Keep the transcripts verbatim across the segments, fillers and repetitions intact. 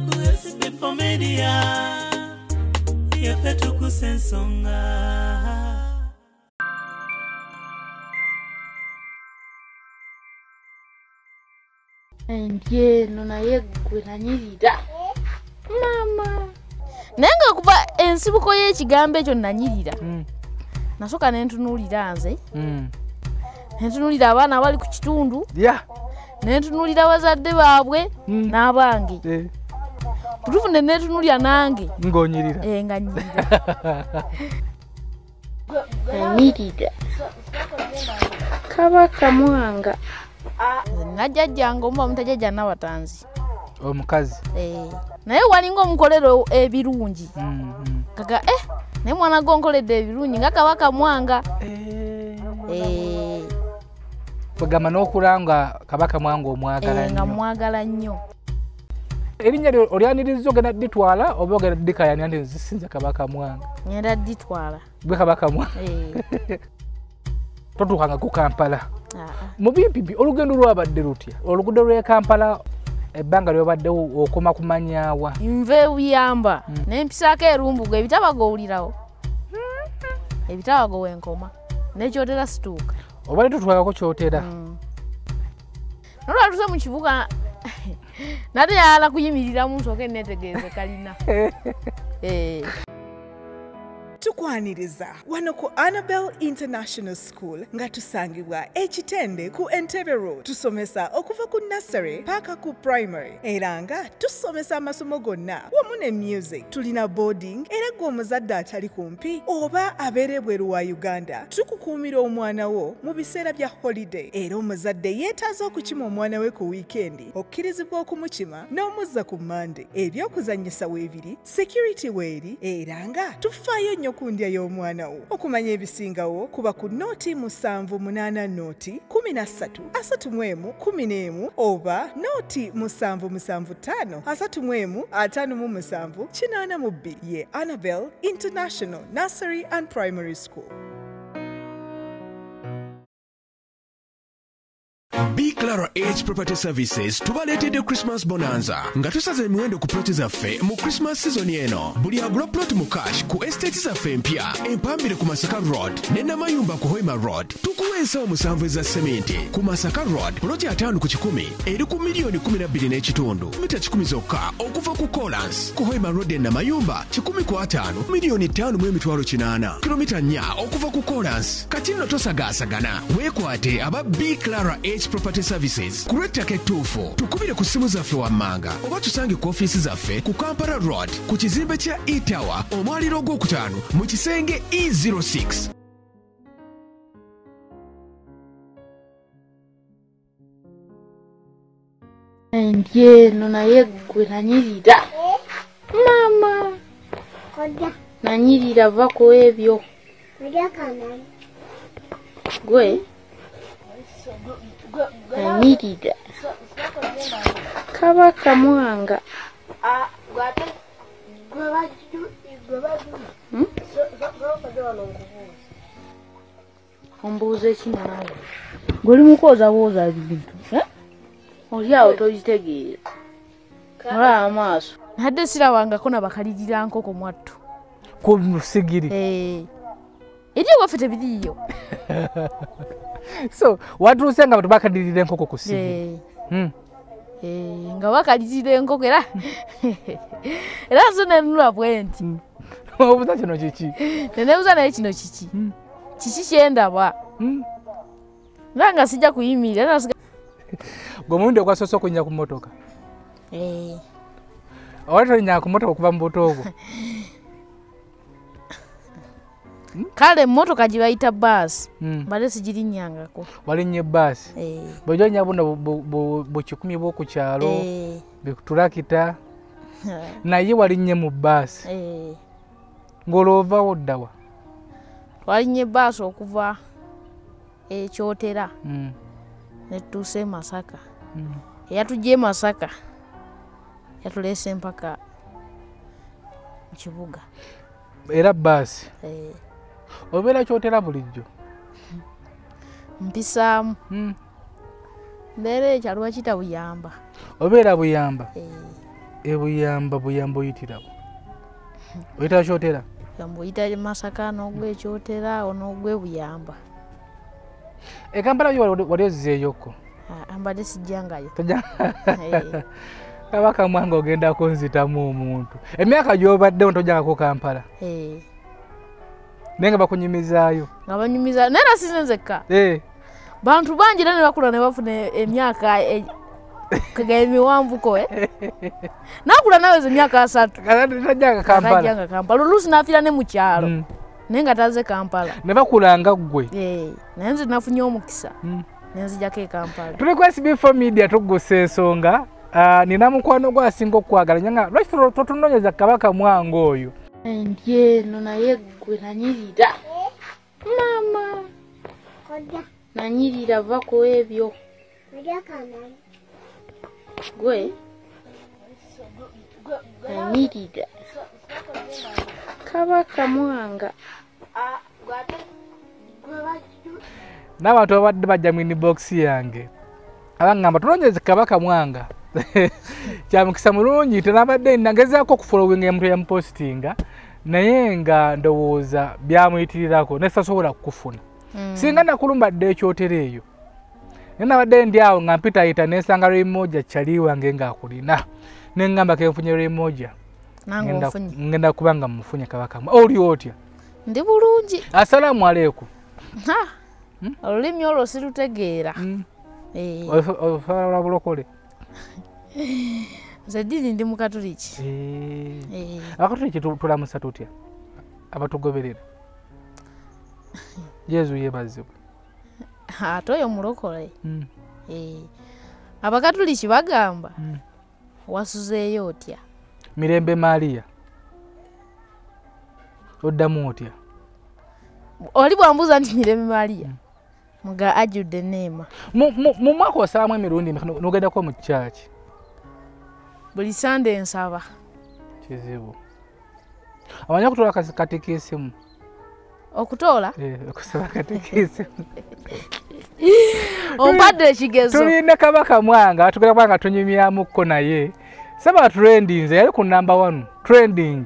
ku S B four Media yafetu kusensonga. Ndiye nuna yegwe nanyirira mama nenga kuba ensibuko y'ekigambo ekyo nanyirira mm. Nasoka nentunulira nze mm. Nentunulira abaana abali ku kitundu yeah. Nentunulira abazadde baabwe mm. N'abange yeah. Butufu ne nentunulira nange ngonyirira e nga nyirira nanyirira Kabaka Mwanga. Najja jango mwa mutajeja na watanzi omukazi eh naye walinga omukolero ebirungi kaga eh naye mwana gonkoledde ebirungi nga Kabaka Mwanga eh eh pagama n'okulanga Kabaka Mwanga omwagala nga mwagala nnyo ebinnya olyanirizo gena ditwala obogera dika yani andi zisinza Kabaka Mwanga nyenda ditwala bwe Kabaka Mwanga eh totukanga ku Kampala. Mubimpi olugendo lwabadde lutya oluguudo lwe Kampala ebbanga lyobadde okoma kumanyawa nve uyamba n'empisaako erumbuga ebitabago owulirawo ebitabago wenkoma n'ekyotera situuka obadde tutwalako kyotera nolwatuze mu kibuga nate yala kuyimirira mu nsooka enneetegereze kalina tukwaniriza wano ku Annabel International School nga tusangibwa Ekitende ku Entebbe Road tusomesa okuva ku nursery paka ku primary era nga tusomesa amasomo gonna wamu ne music tulina boarding era gw'omuzadde atali kumpi oba abeere bweru wa Uganda tukukuumira omwana wo mu biseera bya holiday era omuzadde yeetaaze okukima omwana we ku weekendi okkirizibwa okumukima n'omuzza ku Monday ebyokuzannyisa weebiri security weeri era nga tufaayo nnyo kundya y'omwana wo okumanya ebisingawo kuba ku noti musanvu munana noti kumi na ssatu asatu mwemu kumi n'emu oba noti musanvu musanvu ttaano asatu mwemu ataano mu musanvu kinaana mu bbiri ye Annabel International Nursery and Primary School. Biclara Age Property Services tubaletedde Christmas bonanza nga tusaze emiwendo ku ploti zaffe mu Christmas season eno buli agula plot mu cash ku estate zaffe empya empambire ku Masaka Road ne Namayumba ku Hoima Road tukuwa ensawo musanvu eza seminti ku Masaka Road ploti ataano ku kikumi eri ku miliyoni kumi na bbiri n'ekitundu mita kikumi zokka okuva ku Collins ku Hoima Road e Namayumba kikumi ku ataano miliyoni ttaano mu emitwalo kinaana kilomita nnya okuva ku Collins kati nno tosagaasagana weekwate aba Biclara Age Property Services kureta ketufu tukubire ku simu zaffe wammanga oba tusange ku office zaffe ku Kampala Road ku kizimbe kya E-Tower omwaliro gw'okutaano mu kisenge E zero six. Ndiye nuna yegwe nanyirira mama kodya nanyirira vako ebyo kodya kana gwe nanyirira Kabaka Mwanga a gwate gwabaju gwabaju hm ombuze kinana goli mukoza woza bintu eh olya otojitegeera mara amaso hadde sirawanga kona bakalirira nkoko mwattu ko musigiri eh idiyo wafite bidiyo so watu senga watu bakalirira nkoko kusigi hm eh nga bakalirira nkoko era era zone nula point obuza kino chichi nene uza na kino chichi chichi chenda ba hm langa sija kuyimira gomunde kwa soso kunya kumotoka eh watu nya kumotoka kuva mbotogo kale motoka jibaita bus mm. Bale sijiri nyangako bale nye bus eh bojo nyabuna bo kikumi bo ku kyalo eh bikuturakita na ye wali nye mu bus eh ngolova woddawa wali nye bus okuva e chotera mm ne tuse Masaka mm yatuje Masaka yatulese mpaka kibuga era bus eh obera chotera bulijjo mpisam hm mbere chalwa chita buyamba obera buyamba eh ebuyamba buyamba yitirabo oyita chotera yambo yita masaka no gwe chotera ono gwe buyamba ekambala yo wadeze yoko ah ambade sijangayo tajanga Kabaka Mwanga ogenda konzita mu muntu emyaka gyobadde ontojaka ko Kampala eh nenga bakunyimizayo ngabanyimiza nera sisinzeka eh bantu bangi nane bakula ne bafune emyaka kagaye miwambuko eh nakula nawe emyaka asatu tajanga Kampala tajanga Kampala lulusi nafira ne mukyalo nenga taze Kampala ne bakulanga gwe eh nanze nafunye omukisa nanze jake Kampala tuli kwa S B four Media tugosesonga Uh, nina mukwano gwa singo kwagala nyanga lwachi totunonyeza Kabaka Mwanga oyo ndiye nona yegwe nanyirira mama kodya nanyirira vako ebyo kodya kana gwe nanyirira Kabaka Mwanga ah gwate gwe bachu nabantu abadde bajja mwini box yange abangamba tunonyeza Kabaka Mwanga Chamukisa mulungi tenabadde nagezako okufollowinga emuntu ya postinga naye nga ndowooza byamuyitirirako nessasobola kukufuna singa nakulumba dde ekyotereeyo nenabadde ndi awo nga mpitayita nesanga lw'emmoja kyali wange ng'akulina ne ngamba kenfunye lw'emmoja ngenda kuba nga mufunye Kabaka oli otya ndi bulungi asalaamu aleekum olulimi olwo sirutegeera ofaala bulokole Zadini ndi mukatuliki. Eh. Akatuliki tulamusa tutya. Abatugoberera. Yezu yebaze. Ha toyo mulokole. Mm. Eh. Abakatuliki bagamba. Mm. Wasuze yotya. Mirembe Maria. Oddamu otya. Olibwa mbuza ndi Mirembe Maria. Mm. Mga ajude neema. Mu mwaka osaamu emirundi n'ogenda ko mu church. Buli Sunday nsaba. Kizibu. Abanya kutola katekisimu. Okutola? Eh, okusaba katekisimu. Ompadde kigezo. Tulina Kabaka Mwanga atugera kwanga tunyimyamu ko naye. Saba trending yali ku number one. Trending.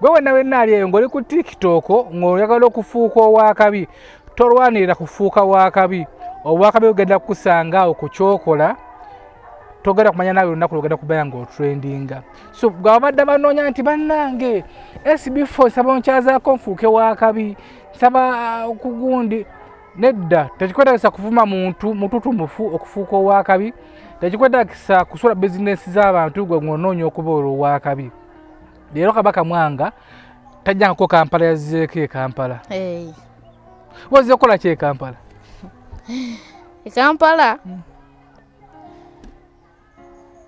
Gwe wena wena ali eyo ngoli ku TikTok ng'oyagala okufuuka owakabi. Tolwanira kufuuka wakabi obwakabi ogenda kusanga okukyokola togenda kumanya nawe lunaku lwogenda kubaya ng'otrendinga so gwabadde banoonya nti bannange S B four saba onkyazaako nfuuke wakabi saba okugundi nedda tekikwetagisa kuvuma muntu mututu mufu okufuuka owakabi tekikwetagisa kusula bizinesi z'abantu gwe ng'onoonya okuba olw'owakabi leero Kabaka Mwanga tajjangako Kampala yazzeeko e Kampala Wazi okola kye Kampala. E Kampala.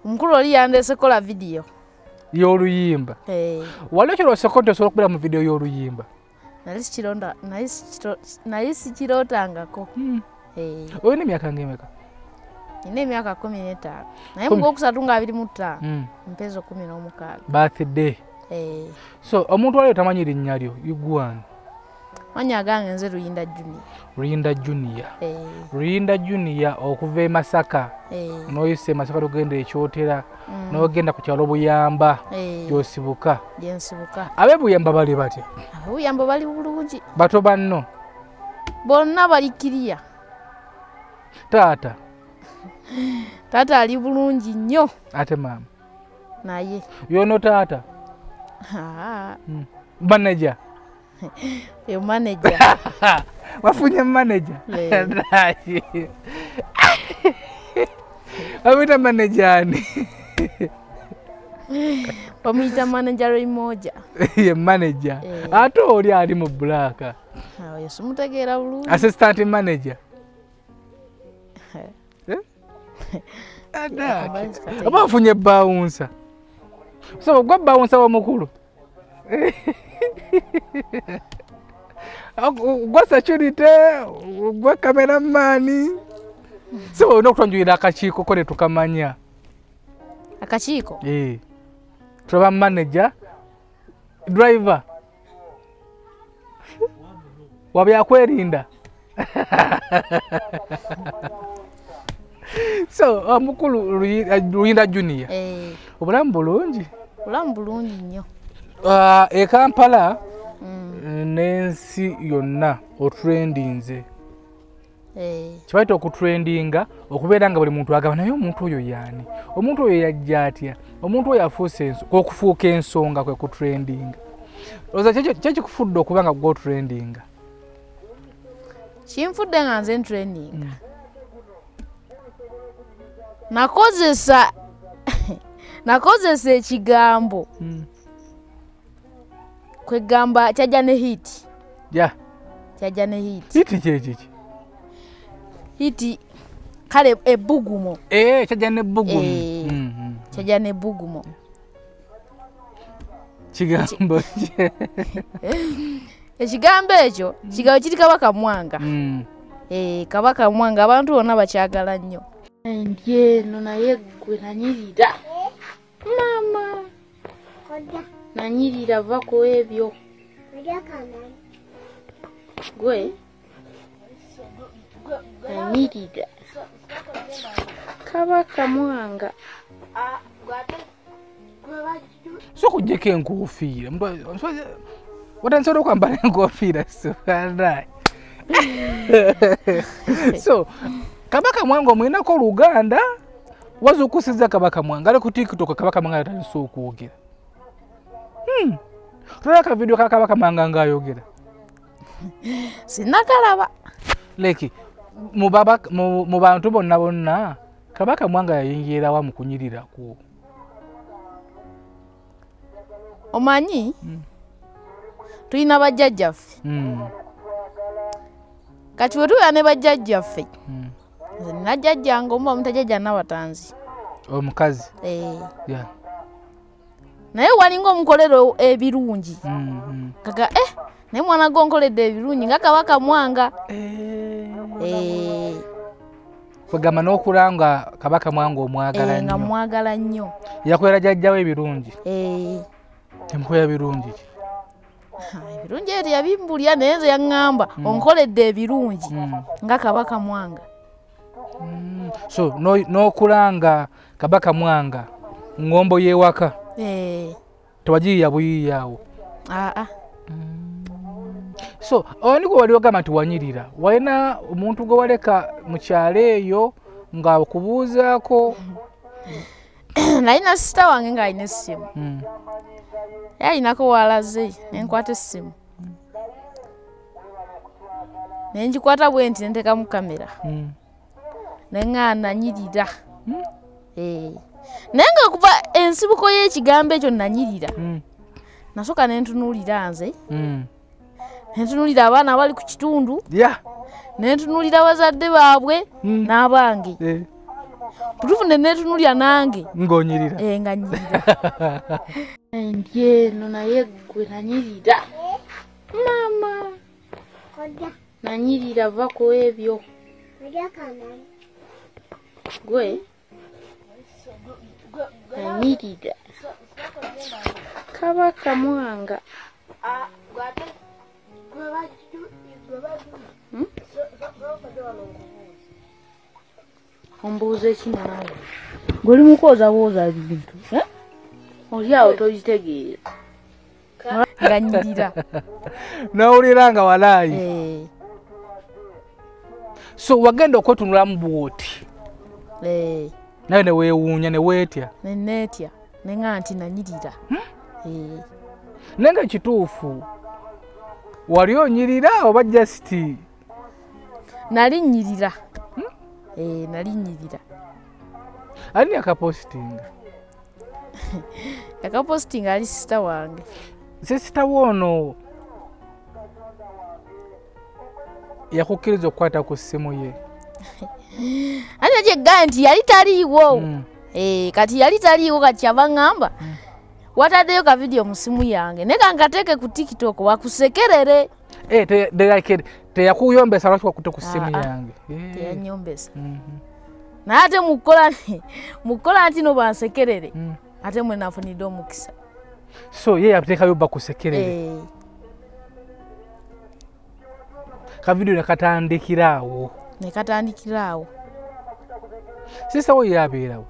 Mukulu oli yandese kola video. Y'oluyimba. Eh. Wali kiro sekonde so okubira mu video y'oluyimba. Nalisi kironda, nalisi kiro, nalisi kirotangako. Mm. Eh. Oyine myaka ngemeka. Ine myaka kumi na tano. Naye mugo kusatunga abiri mu ttaano. Mm. Mpezo kumi na mukaaga. Birthday. Eh. So omuntu wali tamanyiri nyalyo igwana. Wanyaga nze Ruyinda Junior. Ruyinda Junior. Eh. Ruyinda Junior okuva e Masaka. Eh. Noyise Masaka lugende ekyotera. Mm. Nogenda ku kyalo buyamba. Eh. Gyosibuka. Gyensibuka. Abe buyamba bali bati. Buyamba bali bulungi. Bato banno. Bonna bali kiriya. Tata. Tata ali bulungi nnyo. Ate mama. Naye. Yono tata. Ha. Mm. Manager. Your manager. Wafunye manager. Wamita manager ani. Wamita manager imoja. Ye manager. Ato oli ali mu blaka. Awo yasumutegera bulungi. Assistant manager. Eh? Ada. Wafunye bouncer. So gwa bouncer wa mukulu. Gwa security, gwa cameraman. So no kutanjira akachiko kone tukamanya. Akachiko? Eh. Travel manager, driver. Wabya kwerinda. So omukulu Luyinda Junior eh obulamu bulungi obulamu bulungi nnyo ah e Kampala nensi yonna otrendinze eh kibaita okutrendinga okubeera nga buli muntu agaba naye omuntu oyo yani omuntu oyo yajja atya omuntu oyo afuusa enso okufuuka ensonga kwe kutrendinga oza kyeki kufudde okuba nga go trendinga kimfudde nga nze trendinga nakozesa nakozesa ekigambo kwegamba kyajja ne hiti ya kyajja ne hiti hiti kyeki hiti kale ebugumo eh kyajja ne bugumo mhm kyajja ne bugumo kigambo ekigambo ekyo kigambo kiri Kabaka Mwanga eh Kabaka Mwanga abantu bonna bakyagala nnyo ndiye nonaye gwe nanyirira mama kodya nanyirira vako ebyo kodya kana gwe nanyirira Kabaka Mwanga ah gwate so kujeke nkufira mbo watansoro kwambala nkufira so right so Kabaka Mwanga mwina ko Luganda wazukusiza Kabaka Mwanga ali ku TikTok Kabaka Mwanga tanso kuogera hmm tuna ka video ka Kabaka Mwanga ngayogera sinakalaba leki mu baba mu bantu bonna bonna Kabaka Mwanga yayingira wa mukunyirira ku omanyi mm. tuina bajjajjaffe mm. kati wetu ane bajjajjaffe mm. najjajjanga omba mutajjajja n'abatanzi omukazi eh yeah. naye walinga omukolero ebirungi mm -hmm. kaka eh naye mwana gonkoledde ebirungi nga Kabaka Mwanga eh eh kwegamba n'okulanga Kabaka Mwanga omwagala nnyo nga mwagala nnyo yakwera jjajjawe ebirungi eh Mkoya birungi. Hai birungi ya bimbulya neze yangamba mm. onkoledde birungi mm. nga Kabaka Mwanga. Mm. So no no kulanga Kabaka Mwanga ngombo yewaka. Eh. Twaji ya buyi yawo. Ah ah. Mm. So oniko wali ogama tuwanyirira. Waina omuntu go waleka mukyaleyo nga okubuzaako. Naina sister wange nga ine simu. Mm. Yai nako walaze enkwate simu. Nenji kwata bwenti nteka mu kamera. Mm. Nenga nanyirira. Mm. Eh. Nenga kuba ensibuko ye kigambe ekyo nanyirira. Mm. Nasoka nentunulira nze. Mm. Nentunulira abana abali ku kitundu. Yeah. Nentunulira bazadde baabwe mm. n'abange. Eh. Pruvu nene tunulya nange ngonyirira eh nganyirira ndiye nonaye gwe nanyirira mama kodya nanyirira vako ebyo kodya kana gwe nanyirira Kabaka Mwanga ah gwate gwe batu gwe batu hm Ombuze kinana. Goli mukoza boza ebintu. Eh? Olyao toyitegeera. Nganyirira. Nawuliranga walayi. Eh. So wagenda okwetunula mu bwoti. Eh. Naye ne weewuunya ne weetya. Ne neetya. Ne nganti nanyirira. Eh. Nenga kituufu. Wali onyirira oba just? Nali nnyirira. Eh nali nyirira. Ani yakaposting. Yakaposting ali sister wange. Sister wono. Yakukiriza kwata ku simu ye. Ani je ganti yali taliwo. Mm. Eh kati yali taliwo kati abangamba. Mm. Watadeyo ka video mu simu yange. Neka ngateke ku TikTok wakusekerere. Eh te dega kid. Teyakuyombesa lwaki wakuto ku simu yange. Eh. Teyanyombesa. Mhm. Na ate mukola ni mukola anti no bansekerere. Mm. Ate mwe nafunidde omukisa. So ye yateka yoba kusekerere. Eh. Ka video nakatandikirawo. Nekatandikirawo. Sister we yabeerawo.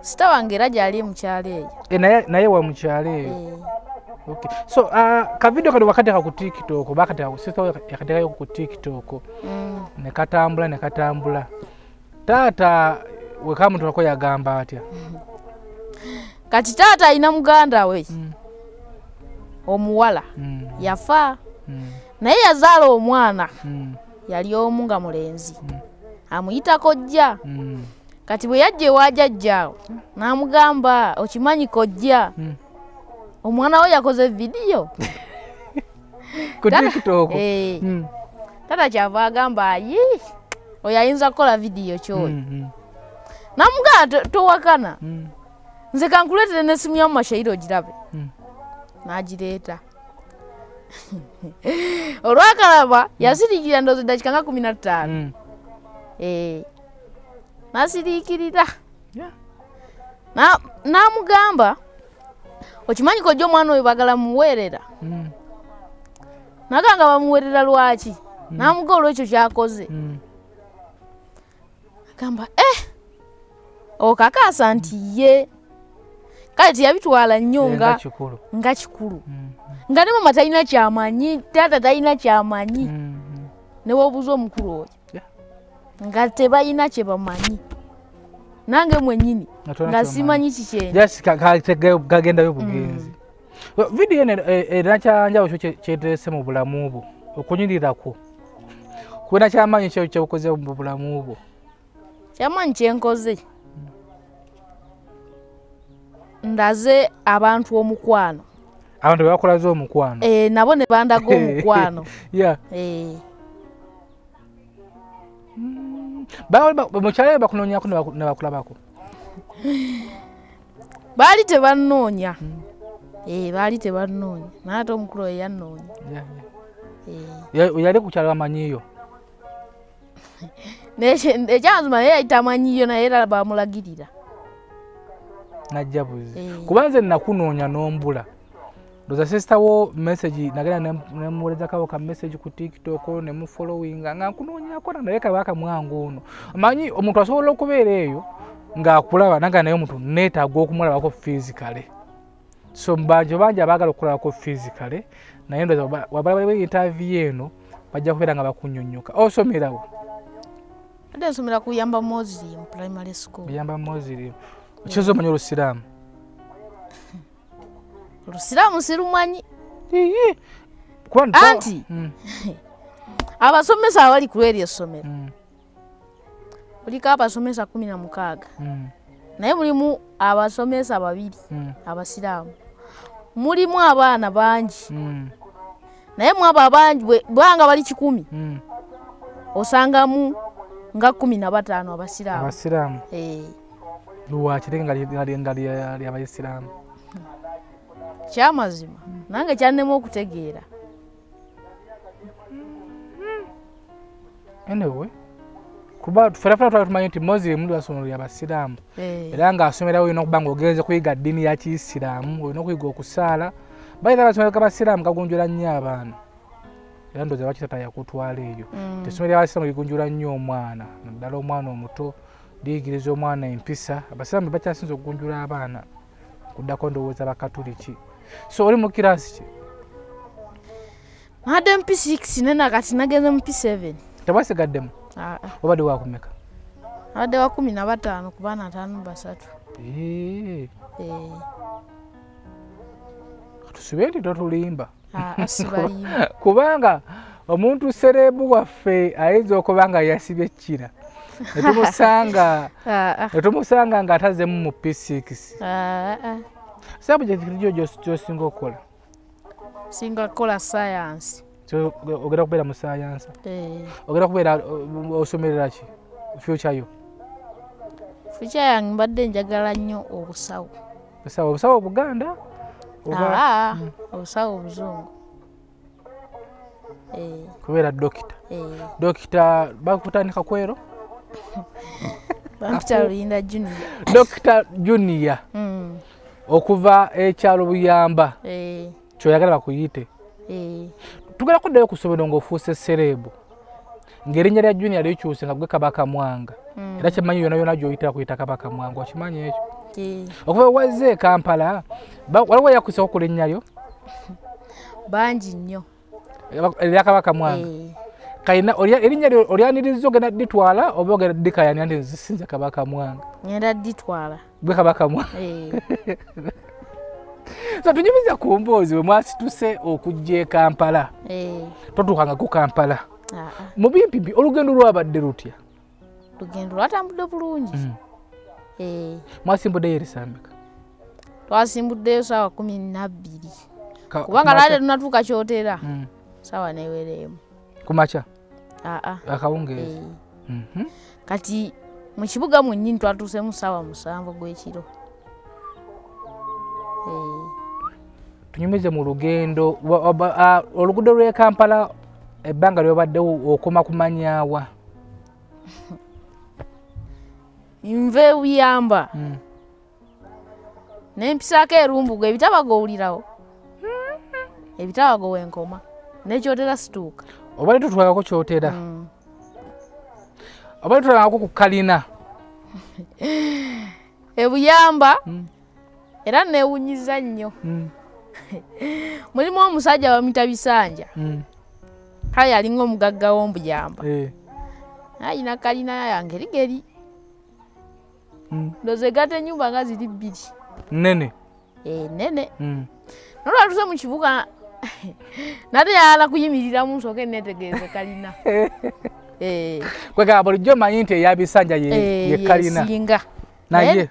Sister wange era gyali mukyaleeyo. E naye naye wa mukyaleeyo. Okay. So uh, ka video kali wakati ku TikTok bakati sister yakateka ku TikTok. Mm. Ne katambula ne katambula. Tata we kama mtu akoya gamba atya. Kati tata ina muganda we. Mm. Omuwala. Mm. Yafa. Mm. Naye yazala omwana. Mm. Yali omunga mulenzi. Mm. Amuyita kojja. Mm. Kati bwe yajje wajajjao namugamba okimanyi kojja. Mm. Omwana we yakoze video ku TikTok. Eh. Mm. Tata kyava agamba yi oyayinza kola video choyo. Mm-hmm. Namuga towakana. Mm. Nze kankuletera ne simu ya mashahiro jirabe. Mm. Najireta. Olwakalaba yasirijira ndozo dakika nga kumi na tano. Mm. Eh. Nasirikirira. Yeah. Na namugamba okimanyi kojjo mwana we bagala muwerera. Mm. Naganga bamuwerera lwaki. Mm. Namugolo ekyo kyakoze. Mm. Kamba eh o kakasa nti ye kati yabitwala nnyonga yeah, chikuru. Nga chikuru mm -hmm. Nga ne mama taina kyamanyi tata taina kyamanyi mm -hmm. Ne wobuzo mukuru oyo yeah. Nga tebayina kyebamanyi nange mwenyini nga simanyi kikyenye yes kagenda yo bugenzi mm. Video ene era kyanja osho kyetese mu bulamu bwo okunyirira ko kuona kyamanyi kyo kyokoze mu bulamu bwo Chama nchenkoze. Ndaze abantu omukwano. Abantu bakolazo omukwano. Eh nabone banda go omukwano. Yeah. Eh. Ba ba mochale bakunonya kuna bakulabako. Bali tebanonya. Eh bali tebanonya. Nato omukuro yanonya. Yeah. Eh. Yali kuchala manyiyo. Ne jazma ye itamanyiyo na era bamulagirira. Najabuzi. Eh. Kubanze nakunonya nombula. Doza sister wo message nagera ne muweleza kawo ka message ku TikTok ne mu following nga kunonya akora na leka baka mwangu uno. Amanyi omuntu asobola okubereyo nga akulaba nanga nayo omuntu neta go kumulaba ko physically. So mbanjo banje abagala okulaba ko physically na yendo za wabalaba interview eno bajja kubera nga bakunnyonyoka. Also mirawo. Ade nsomera kuyamba Muslim primary school. Kuyamba Muslim. Uchezo yeah. Manyo Rusilamu. Rusilamu sirumanyi. Ee. Kwanda. Anti. Mm. Abasomesa abali kulweri esomera. Mm. Ulika abasomesa kumi na mukaaga. Mm. Naye mulimu abasomesa babiri. Mm. Abasilamu. Mulimu abaana bangi. Mm. Naye mwaba bangi bwanga bali kikumi. Mm. Osangamu nga kumi na batano abasilamu abasilamu eh luwa chirenga linga lya abasilamu chamazima nange chanemo okutegeera anyway kuba tufera twa mozi mdu asomero ya abasilamu era nga asomera we nokubanga ogenze kuyiga dini ya kiislamu we nokuyiga okusala bayira basomero ka abasilamu kagonjola nya abantu Yando za wakitata ya kutwaleyo. Mm. Tesumele abasilamu igunjura nnyo omwana, ndalo omwana omuto, digirizo omwana empisa, abasilamu bacha sinzo kugunjura abana kudako ndowoza bakatuliki. So oli mu kirasi ki? Madam P six nena kati nageze mu P seven. Tabase gademu. Ah ah. Obade wa kumeka. Obade wa kumi na batano kubana tano basatu. Eh. Eh. Tusubeli dotulimba. Kubanga omuntu serebu waffe ayizo kubanga yasibye kira. Etumusanga etumusanga ngataze mu P six. Ah ah. Sabu jikirijo jo single kola. Single kola science. So ogera kubera mu science. Eh. Ogera kubera osomera ki? Future yo. Future yange mbadde njagala nnyo obusawo. Obusawo obusawo Buganda. Ah, obusawo obuzungu. Eh. Kubera dokita. Eh. Dokita bakutandika kwero. Bamutalira junior. Dokita junior. Mm. Okuva ekyalo buyamba. Eh. Choyagala bakuyite. Eh. Tugala kuddayo kusomera ngo ofuse serebo. ngerinnya lya junior lyo kyuse nga gwe Kabaka Mwanga mm. era kyemanyi yona yona gyoyitira kuyita Kabaka Mwanga okimanyi ekyo okay. Okuva wazze Kampala waliwo yakusa okula ennyayo bangi nnyo lya Kabaka Mwanga hey. Kaina oria erinnya lyo olyanirizo gena ditwala obogera dikayani andi zisinza Kabaka Mwanga ngenda ditwala gwe Kabaka Mwanga hey. So tunyimiza ku mboozi we mwasituse okujja e Kampala. Eh. Totukanga ku Kampala. Ah ah. Mu bimpi olugendo lwabadde lutya. Lugendo lwatambudde bulungi. Mm. Eh. Mwasimbudde yerisambika. Twasimbudde saawa kumi na bbiri. Kubanga lale tunatuuka kyotera. Mm. Saawa neweremu. Kumacha. Ah ah. Akawungeezi. Eh. Mhm. Mm Kati mu kibuga mu nnyini twatuse mu saawa musanvu gw'ekiro. Mm. Tunyumeze mu lugendo oluguudo lwe Kampala ebbanga lyobadde okoma kumanyawa nve wiyamba mm. Nempisaako erumbuga ebitaba gowulirawo ebitaba gowenkoma nekyotera situuka obadde tutwalako kyotera mm. Obadde tutwalako ku kalina ebuyamba mm. Era newunyiza nnyo. Mm. Mulimu omusajja wa Mitabisanja. Mm. Haya alinga omugagga w'ombuyamba. Eh. Ayi nakalina yange ligeri. Mm. Doze gata nyumba nga ziri bbiri. Nene. Eh nene. Mm. Nolwa tuze mu kibuga nate yala kuyimirira mu nsoke netegeeze kalina. Eh. Kwega bulijjo manyi nti eyabisanja ye, eh, ye kalina. Yesinga. Naye.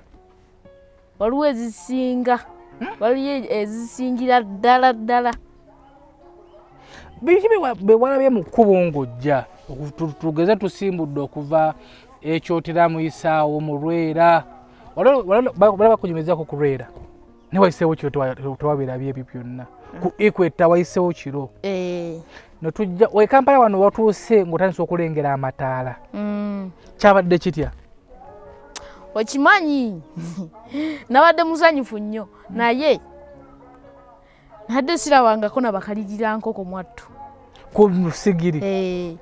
Waliwo ezisinga waliwo ezisingira ddala ddala biki bewalabye mu kkubo ng'ojja tugeze tusimbudde okuva ekyotera muyisaawo mu Lwera balaba bakunyumizaako ku Lwera ne wayiseewo kiro tewabeerabye ebyo byonna ku Equator wayiseewo kiro netujja we Kampala wano watuuse ng'otandisa okulengera amataala kyabadde kitya okimanyi nabadde muzanyifu nnyo naye nadde sirabangako nabakalirira nkoko mwattu ku musigiri eh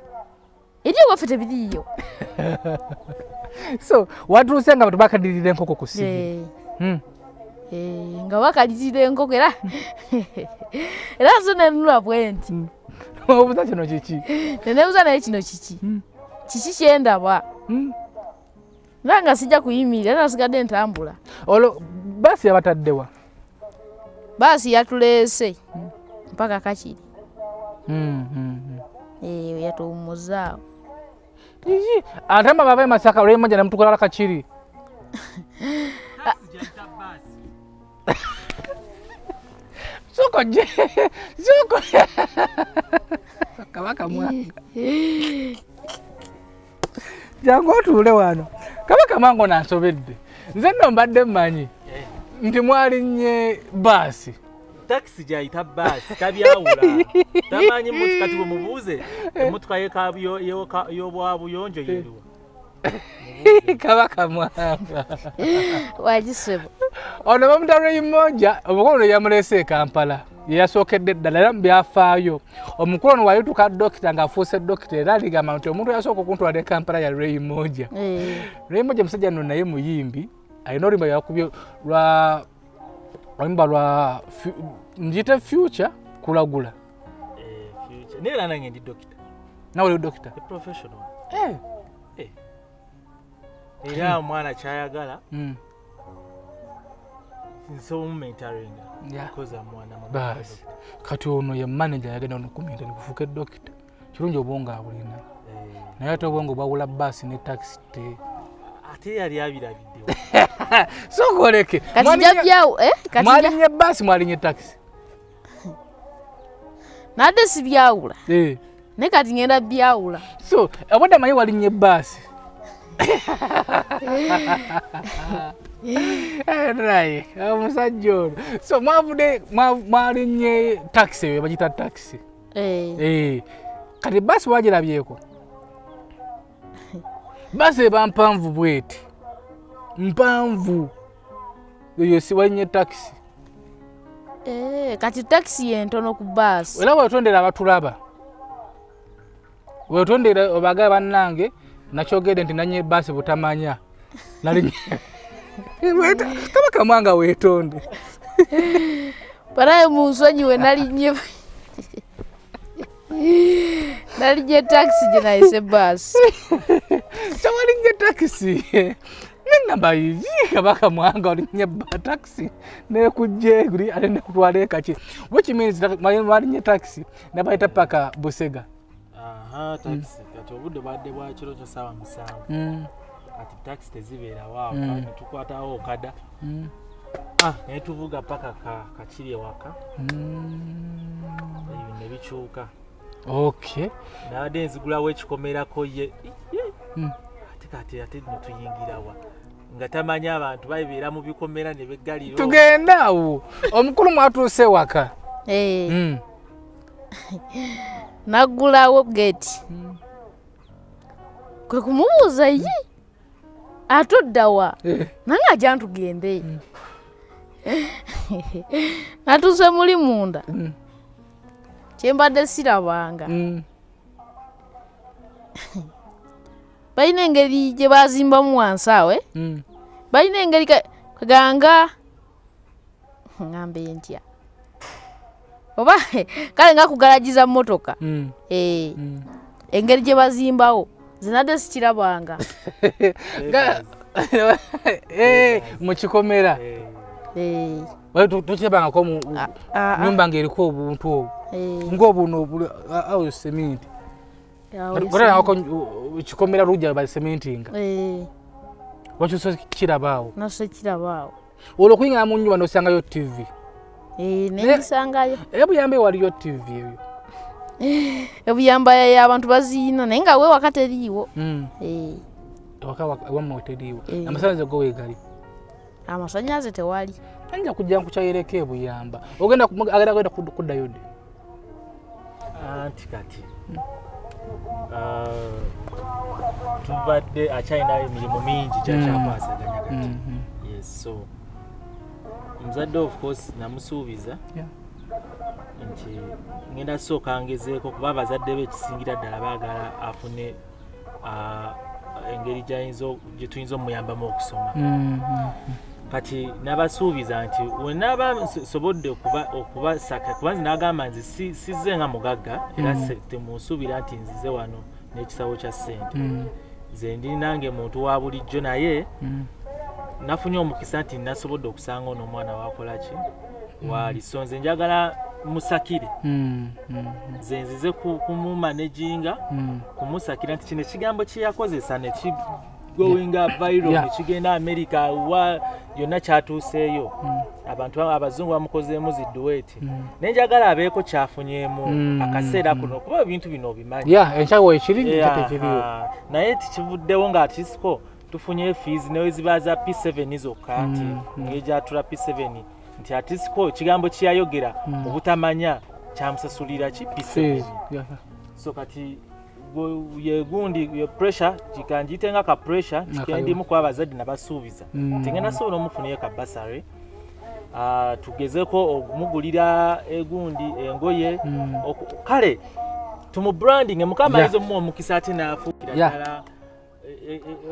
eriyo bafite biriyo so watuuse nga batubakalirira nkoko ku sigiri hmm eh nga bakalirira nkoko era era zone nula bwenti obuza kino kiki nene uza naye kino kiki kiki kyenda ba Nanga sija kuyimirira era sigadde ntambula. Olo basi yabataddewa. Basi yatulese mpaka Kakiri. Mm -hmm. Eh yatumuza. Tiji atamba baba Masaka ole mmoja na mtu kulala Kakiri. Sijata basi. Soko je. Soko. Kabaka Mwanga. Jango tule wano. Kabaka Mwanga nansobedde nze nno mbadde mmanyi nti mwalinnye baasi taxi gyayita baasi tabyawula tamanyi mutu kati bumubuuze emmotoka y'obwabuyonjo yeruwa Kabaka Mwanga wagisebo ono bamutale mmoja omukono yamulese e Kampala yeyasookedde eddala era mu byafaayo omukulu ono wayituka dokita ng'afuuse dokita era aligamba nti omuntu yasooka okuntwala e Kampala ya Rayimoja Rayimoja musajja nno naye muyimbi alina olimba yakubye lwa olimba lwa njite future kulagula neera nange ndi dokita nawe oli dokita professional era omwana kyayagala so mentoring yeah. Because amwana bas kati ono ye manager yagenda nokumira ni kufuka doctor kirungi obonga abulina eh naye tobongo bawula basi ne taxi te ate yali abira bidde so koreke kati jabyao eh kati mwalinye basi mwalinye taxi na desi byaula eh ne kati ngenda byaula so aboda mayi walinye basi Right. Omusajja so mwavude mwalinye taxi we bagita taxi. Eh. Eh. Kati basi wagirabyeko. Basi bampanvu bweti. Mpanvu. Yo siwanye taxi. Eh, kati taxi entono ku basi. Era watondera abatulaba. Wetondera obaga bannange nachogedde nti nanye basi butamanya. Nali Kabaka Mwanga wetonde. Paraye munsonyi we nali nye Nali je taxi je naise basi. Tawali nge taxi. Nenda bayi Kabaka Mwanga oli nye taxi ne kujje guri ale ne kutwale kachi. Which means mali nye taxi na baita paka Busega. Aha taxi katobudde badde bwa kiro kyo sawa musanvu. Mm. Ati taxi tezibera wa mm. tukwata okada. Mm. Ah, netuvuga paka ka kachiri waka. Mm. Eyo nebichuka. Okay. Na denzi gula wechikomera ko ye. Mm. Atikati ati mutuyingira wa. Ngatamanya abantu bayibera mu bikomera ne begaliro. Tugenda awo. Omukulu mwatuse waka. Eh. Hey. Mm. Nagula wogeti. Mm. Kwe kumubuza yi. Atuddawa. Eh. Nanga jantu gende. Mm. Natuse muri munda. Mm. Chembadde sirabanga. Mm. Bayina engeri gye bazimba mu wansawe. Mm. Bayina engeri kaganga. Ngambe ntya. Oba kale nga kugalajiza motoka. Mm. Eh. Mm. Engeri gye bazimbawo. Zinade sirabanga. Eh, muchikomera. Eh. Bali tuchebanga ko nyumba ngeliko obuntu obu. Ngo buno obu awo cement. Ngora ako chikomera ruja ba cementinga. Eh. Wacho so kirabawo. Na so kirabawo. Olo kuinga mu nyumba no sanga yo T V. Eh, ne sanga yo. Ebu yambe wali yo T V yo. Ebu yamba ya abantu bazina nenga we wakateriwo. Mm. Eh. Toka wamma wateriwo. Amasanze go we gali. Amasanyazete tewali. Anja kujja kuchayireke buyamba. Ogenda agenda kwenda kudda yode. Anti kati. Ah tubadde a China emirimu mingi kyakyapasa ganya kati. Yes so mzadde of course namusuubiza. Yeah. Nti ngenda soka angezeeko kuba bazadde be kisingira ddala baagala afune ah engeri jayinzo jituyinzo muyamba mu okusoma. Kati nabasuubiza nti wenaba sobodde okuba okuba saka kubanzi nagamba nzi si size nga mugagga era temusuubira nti nzize wano n'ekisawo kya ssente nze ndi nange muntu wa bulijjo naye nafunye omukisa nti nasobodde okusanga ono omwana wakola ki waliso nze njagala musakire nze nzize kumumanejinga kumusakira nti kino ekigambo kye yakozesa ne going up viral yeah. Chigenda America wa yona kyatuuseeyo mm. abantu abazungu bamukozeemu ziduweti mm. nenjagala abeeko kyafunyemu mm. akaseera kuno kuba ebintu bino bimanyi yeah enchawo ekirindi kyatekiriyo naye tikivuddewo ng'atisiko tufunye fees newezibaza P seven zokka nti mm. ngejatula P seven nti atisiko ekigambo kyeyayogera mm. obutamanya kyamusasulira ki P seven yeah. So kati ye gundi ye pressure jikanjitenga ka pressure kyendi mu kwa bazadde nabasuubiza mm. tingena so n'omufuniye ka basari ah tugezeko omugulira egundi engoye mm. kale tumu branding mukama yeah. Izo mu mukisa ati nafukira yeah. Dala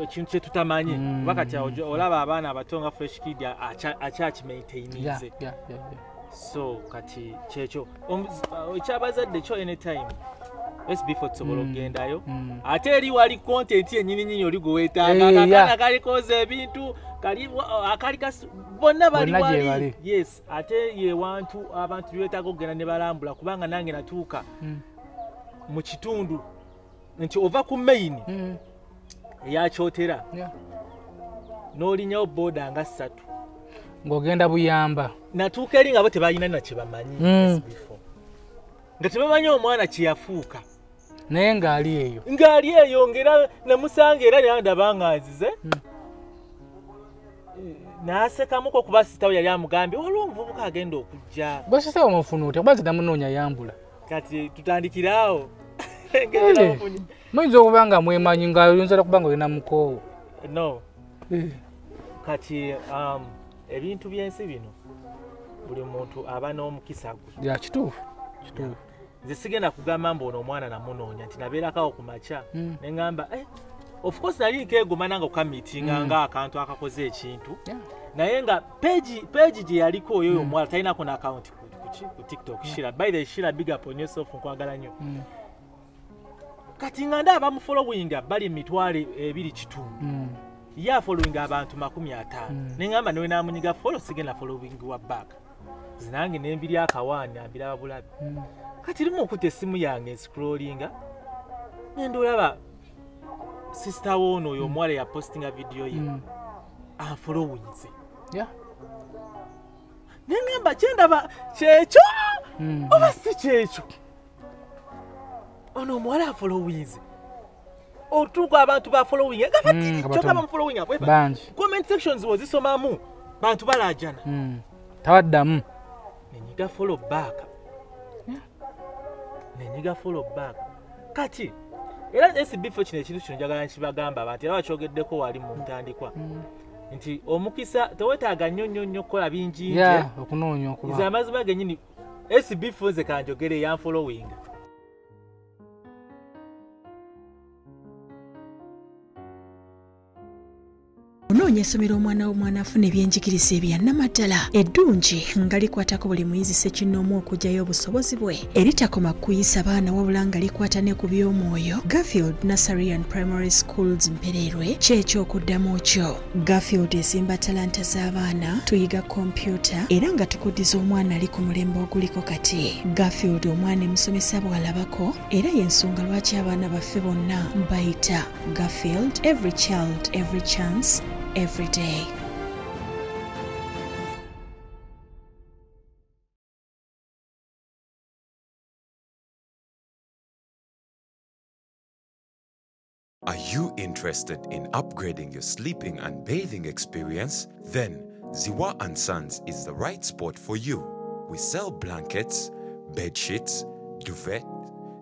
ekintu e, e, tutamanye mm. wakati olaba abana abatonga fresh kid achachi maintainize yeah. Yeah. Yeah. Yeah. So kati checho ochabazadde cho anytime S B four tsobolo gendayo ate eri wali content yennyini nyinyi oligowetanga kakana kalikoza ebintu kali akalika bonna bali wali yes ate ye wantu abantu lwetako gena ne balambula kubanga nange natuuka mu kitundu nti ova ku main eyakyotera n'olinyawo boda nga ssatu ng'ogenda buyamba natuuka eri nga bo tebalina na kye bamanyi S B four ngatibamanyo omwana kiyafuuka naye ngaali eyo ngaali eyo ngera namusanga era yandabanga azize naasekamuko okuba sitawo yali amugambye waliwo omuvubuka agenda okujja gwesisawo omufunuute kuba nzida munoonya yambula kati tutandikiraawo muyinza okuba nga mwemanyi ngayinzira okuba nga olina mukoowo no kati ebintu byensi bino buli muntu aba n'omukisa gwe ya kituufu. nze sigenda kugamba mbono omwana na munoonya nti nabeerako okumacha mm. Nengamba eh of course nali nkegoma nanga okamitinga mm. Nga akantu akakoze ekintu yeah. Naye nga page page gye yaliko yoyo omwana mm. Taina kona account ku TikTok yeah. Shira by the shira big up on yourself nkwagala nyo mm. Kati nga ndaba mu following bali mitwale ebiri kitundu mm. Ya following abantu makumi atano mm. Nengamba nowe namunyiga follow sigenda following wa back zinange nembiri akawana abira abulabi mm. Kati limo okute simu yange scrollinga nendo laba sister wono yo mwale ya postinga video ye mm. A follow yinze yeah nengamba chenda ba checho mm. Oba si checho ono mwale a follow yinze otuko abantu ba following akati choka ba following hapo eba comment sections wo zisoma mu bantu balajana mm. Tawaddamu nenyiga follow back yeah. Nenyiga follow back kati era S B four kino ekintu kino njagala nkibagamba abantu era bakyogeddeko wali mu ntandikwa mm. Nti omukisa tewetaaga nnyo nnyo nnyo kola bingi nje yeah, okunoonya okuba iza amazi bagenyi S B four ze kanjogere ya following Unonye somero mwana omwana afune byenjikirisa ebya namatala edunji ngali kwatako buli muyizi sekinoomu okujayo obusobozi bwe eritakoma kuyisa baana wabula ngali kwatane ku by'omwoyo Garfield Nursery and Primary Schools Mpererwe kyekyo okuddamu kyo. Garfield esimba talanta z'abaana tuyiga kompyuta era nga tukuddiza omwana ali ku mulembe oguliko kati. Garfield omwana emusomesa bw'alabako era y'ensonga lwaki abaana baffe bonna bayita Garfield every child every chance every day. Are you interested in upgrading your sleeping and bathing experience? Then Ziwa and Sons is the right spot for you. We sell blankets, bed sheets, duvet,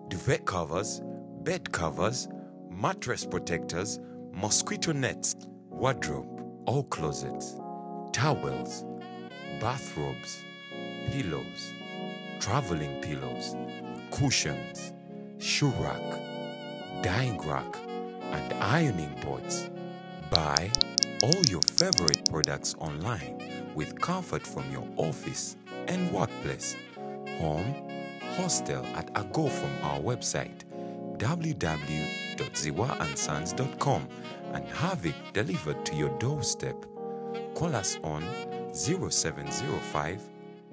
duvet covers, bed covers, mattress protectors, mosquito nets, wardrobe or closets, towels, bathrobes, pillows, traveling pillows, cushions, shoe rack, dyeing rack, and ironing boards. Buy all your favorite products online with comfort from your office and workplace, home, hostel at a go from our website w w w dot ziwa and sons dot com and have it delivered to your doorstep. Call us on zero seven zero five,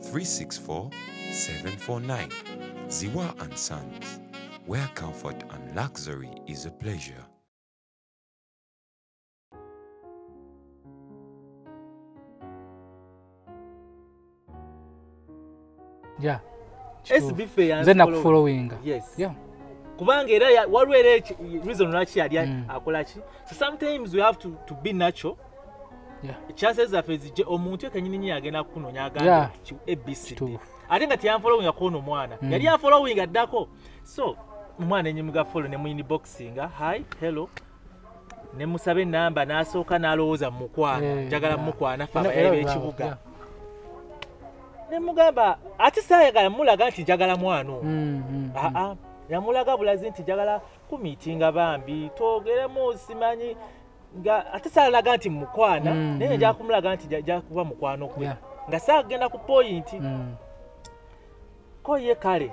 three six four, seven four nine. Ziwa and Sons, where comfort and luxury is a pleasure. Yeah. S B four and following. following. Yes. Yeah. Kubangera walwere reason rachi ali akolachi. So sometimes we have to to be natural. Yeah. Chances are fezije omuntu ekanyinyi yagena kunonya aganda A B C D. Atenga ti following akono mwana. Yali following adako. So mwana nyimuga follow ne mwini boxinga. Hi, hello. Ne musabe namba nasoka naloza mukwana. Njagala mukwana fa ebe chibuga. Ne mugaba ati sayagala mulaga ati njagala mwano. Ah ah. Yamulaga bulazi nti jagala ku meetinga bambi togere musimanyi nga atisalaga nti mukwana mm, nene mm. Ja kumulaga nti ja kuba mukwano kwe yeah. Nga saa genda ku point mm. Ko ye kale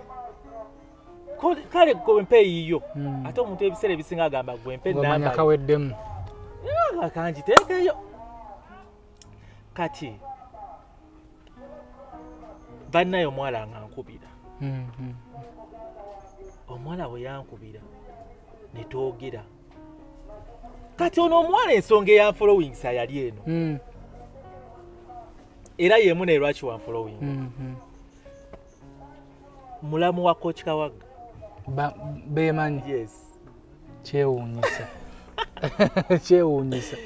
ko kale ko mpe yiyo mm. Ate omuntu ebisere bisinga gamba gwempe namba manya kaweddemu nga kanji tekeyo kati banayo mwala nga nkubira mm, mm. Omwana we yankubira ne togera kati ono omwana ensonga ya following sa yali eno mm. Era ye mune lwaki wa following mm -hmm. Mulamu wa coach Kawaga ba bemanyi yes chewunyisa chewunyisa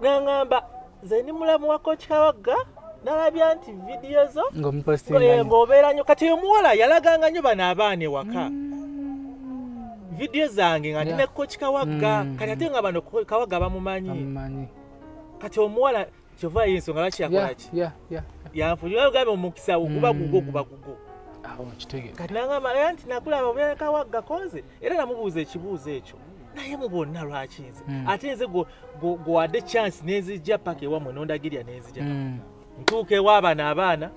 nangamba zeni mulamu wa coach Kawaga nalabya nti video zo ngompostinga ngobera nyo kati yomuola yalaganga nyo bana abane waka mm. Video zange ngati yeah. Ne coach Kawaga mm. Kati atenga bano Kawaga bamumanyi amumanyi kati yomuola chova yinsonga lachi yakolachi yeah yeah yeah yanfuyo gabe omukisa okuba gugo kuba gugo awo kitegeka kati nangamba era nti nakulaba obya kawagga konze era namubuuza ekibuuzo ekyo naye mu bonna lwakinze ate nze go gwadde chance nezi japake wamwe nondagirya nezi japake ntuuke w'abaana abaana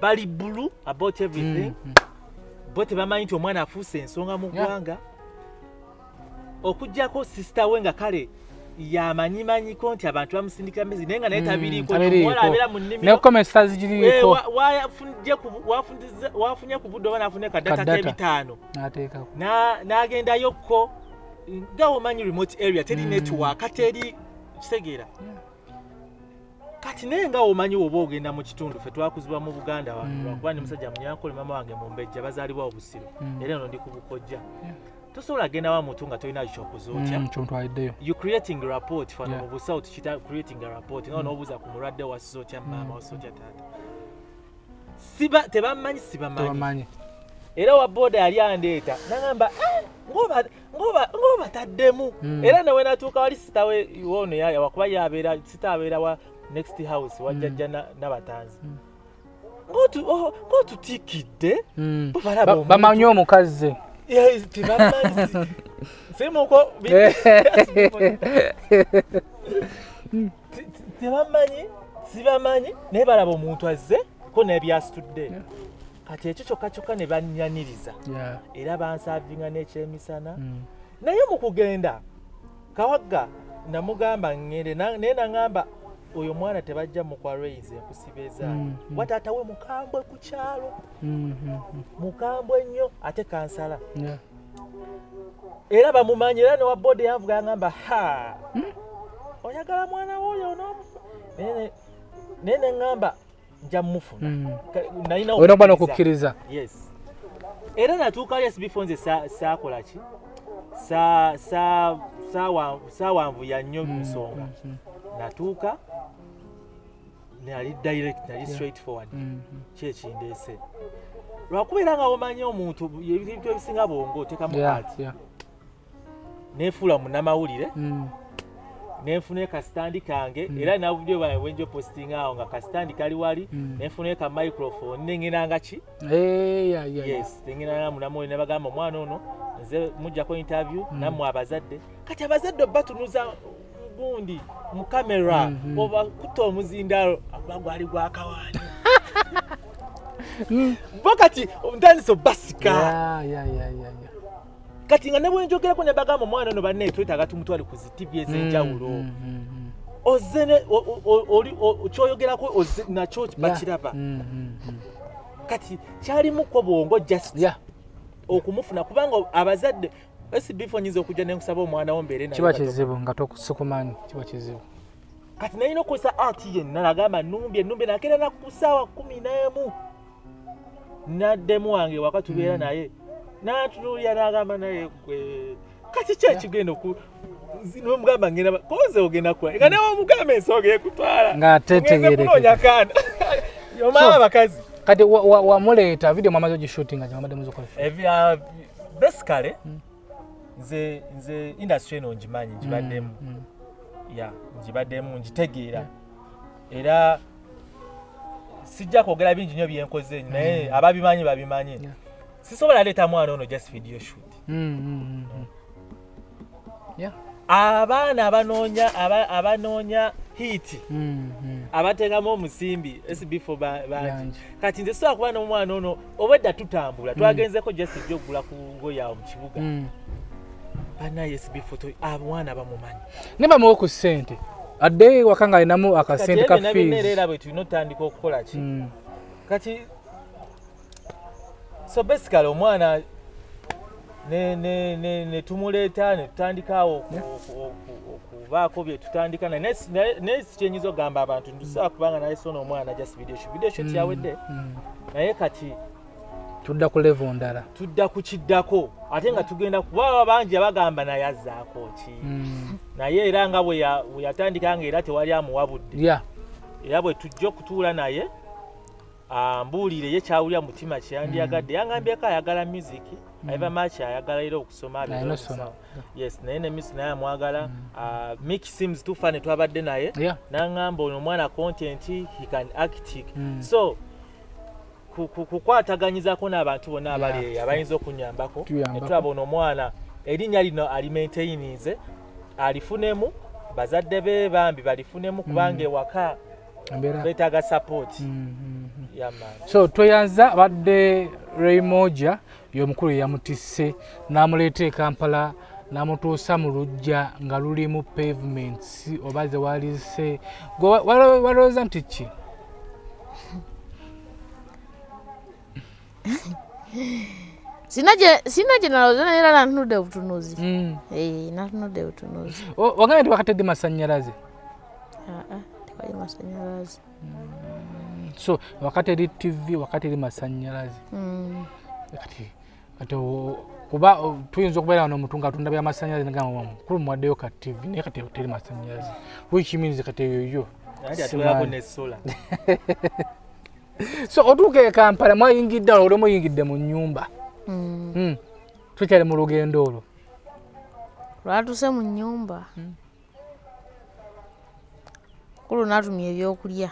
bali blue about everything bote bamanyi nti omwana afuuse ensonga mu ggwanga okujjako sister we nga kale ya manyi manyi konti abantu bamusindika mezi nenga naye tabiri ko wala abira munimi ne comments tazijiri ko wafunje ku wafundiza wafunya ku budo banafune ka data kebitano nateka ko na nagenda yokko gawo manyi remote area teli network ateli segera kati nenga omanyi obogenda mu kitundu fe twakuziba mu Buganda abantu bwani musajja munyanko mama wange mumbejja bazaliwa obusiro era no ndi kubukojja tosola gena wa mutunga toina chokozotya mm, you creating a report for yeah. Nobu South chita creating a report no nobuza kumurade wa sotya mama wa sotya tata siba teba manyi siba manyi era wa boda ali andeta nangamba eh, ngoba ngoba ngoba tademu mm. Era nawe natuka wali sister we iwono ya wakuba yabera sister abera wa next house wajjajja mm. Nabatanzi na mm. Ngotu oh, ngotu tikide mm. Ba, ba manyo mukaze yes, it's bad. Say more. Tibamani, Sivamani, never about Mutuaze, Conebias today. Catechocachoca never needs. Yeah, Elabans having an H M I S A N A. Nayamukugenda, Kawaga, Namugamba, Nenangamba, or your mother Tabaja Mokwarays and Pusibeza. What at our Mukambo Kucharo Mukambo and you at a cancer. Elaba Mumania, no body have Ganamba. Ha! Oyagawana, or no Nenangamba Jamufun. Naino, we don't want to Kiriza. Yes. Elena took us before the Sakolachi. Sa, sa, sa, sa, we are new song. Natuka, nali direct, nali straightforward. Church in they say. Rakwera nga omanyo omuntu ebintu ebisinga bongo teka mu kati. Nefula munamawulire. Nenfune ka stand kange era na video baye wenjo posting awo nga ka stand kali wali nenfune ka microphone ninginanga ki. Eh ya ya. Yes, ninginanga munamwe ne bagamba mwana ono nze mujja ko interview namwe abazadde. Kati abazadde batunuza gundi mu camera oba kuto muzindalo abagwali gwa kawani bakati ndani so basika ya ya ya ya kati nga nabwe njogera ko nebaga mu mwana no banne Twitter gatu mutwali ku T V ezenjawulo ozene oli choyogera ko na church bakiraba kati kyali muko bongo just ya okumufuna kubanga abazadde S B four nyizo kujja n'ekusaba omwana wombere na kiba kizibu nga tokusukumani kiba kizibu kati naino kosa ati yenna nagamba numbi numbi nakera nakusawa kumi naemu naddemu wange wakatubeera naye natululya nagamba naye kati kyekigenda ku zino mugamba ngena koze ogenda kwa kana omugamba ensoge kutwala nga tetegereke yo mama bakazi kati wamuleeta video mama zo shooting nga mama demuzo kola evya basically nze nze industry no njimanyi njibademu mm, mm. Ya njibademu njitegeera yeah. Era sijja kogera bingi nyo byenkoze mm. Naye ababimanyi babimanyi yeah. Sisobola leta mwana ono just video shoot mm, mm, mm. Yeah abana abanonya aba, abanonya hiti mm, mm. Abategamu omusimbi S B four banji kati nze so akwana mwana ono obedda tutambula mm. Twagenzeko just jogula ku ngoya mu kibuga mm. Bana S B four to abwana bamumanyi neba mu okusente ade wakanga inamu akasente ka fees kati nerera bwetu inotandika okukola ki mm. Kati so basically omwana ne ne ne ne tumuleta ne tutandikawo okubaako bye tutandika na nesi chenyizo gamba abantu ndusa kubanga naye sono omwana just video shoot video shoot yawedde naye kati tudda ku level ndala tudda ku kiddako atenga tugenda kuwa abanje abagamba na yazako ki mm. Naye era nga bwe yatandika nga era tewali amuwabudde yeah. Era bwe tujjo kutuula naye ambuulire ye kyawulya mutima kyandiyagadde mm. Yangambye ka ayagala music mm. Aiva machi ayagala era okusoma bino yes naye ne miss naye amwagala mm. Uh, make seems too funny twabadde naye yeah. Nangamba ono mwana content he can act mm. So kukwataganyizaako n'abantu bonna abali abayinza okunnyambako netwabona omwana erinnya lino alimaintaininze alifunemu bazadde be bambi balifunemu kubanga ewaka beetaaga support. So tweyanza abadde Raimoja y'omukulu eyamutisse n'amuleeta e Kampala namutuusa mu lujja nga lulimu pavements oba ze waalise walowooza nti ki? Sina gye nalowooza naye era nantunudde butunuzi. Nantunudde butunuzi. Wagambye tebakatedde masannyalaze? Tewali masannyalaze. So wakati eri T V, wakati eri masannyalaze. Kati kuba tuyinza okubeera wano omuntu nga atunda byamasannyalaze nagamba wamu mukulu muwaddeyo ka T V naye kati teri masannyalaze which means kati eyoyo. So otuuka e Kampala mwayingidde olwo oli muyingidde mu nnyumba tukyali mu lugendo olwo lwatuse mu nnyumba mukulu n'atumya ebyokulya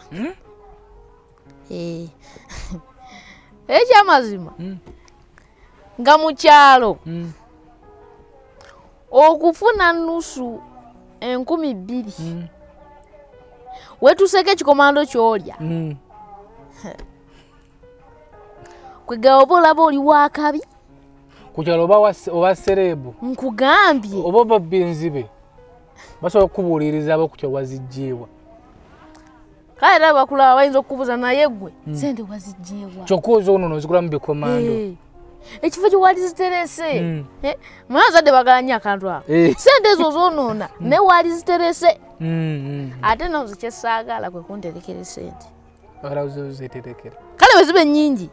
ekyamazima nga mu kyalo okufuna nnusu enkumi bbiri wetuseka ekikomando ky'olya kwegawo oba olaba oli wakabi ku kyalo oba serebu nkugambye oba oba benzibe basobola okubuuliriza aba ku kyalo wazijjeewa kale era bakulaba bayinza okukubuza naye ggwe sente wazijjeewa kyokkoza ono nozigulamu bikomando ekifo kye wali ziterese mwana zadde bagalanya akantu ako sente ezo zoonoona naye wali ziterese ate nozo kyesaagala kwe kunterekera esente kale wezibe nyingi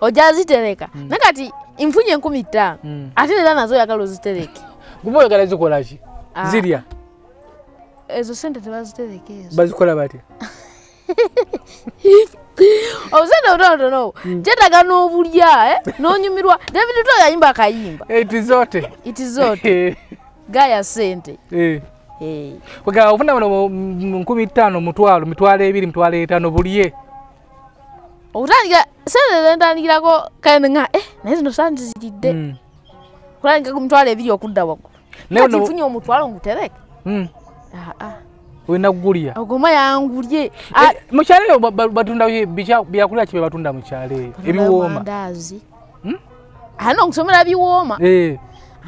oja zitereka nakati nfunye enkumi ttaano ate era nazo oyagala ozitereke guba oyagala zikolaki zirya ezo sente tebazitereka ezo bazikola batya obusente butonotono kyetaga n'obulya n'onyumirwa David to yayimba akayimba itizote itizote gaya sente kwegala ofuna bano nkumi ttaano mutwalo mitwalo ebiri mitwalo etaano bulye obutandika sente zentandikirako kale nga naye zino sante ziridde kutandika ku mitwalo ebiri okudda waggulu kati nfunye omutwalo ngutereke olina kugulya ogoma yangulye mukyalo eyo batunda byakulya ki bye batunda mukyalo eyo ebiwooma alina okusomera biwooma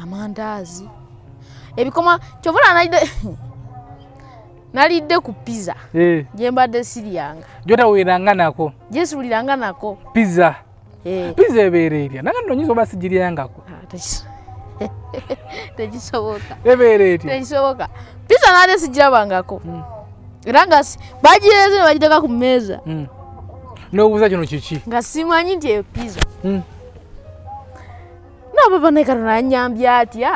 amandaazi ebikoma kyovula nalidde ku pizza gye mbadde siryanga gyotaweranga nako gyesiwuliranga nako pizza pizza ebeera erya naga nonyinza oba sigiryangako tekisoboka ebeera erya tekisoboka pizza nade sijabangako era nga bagireze ne bagiteka ku mmeeza n'obuuza kino kiki nga simanyi nti eyo pizza nababa nekatonanyambi atya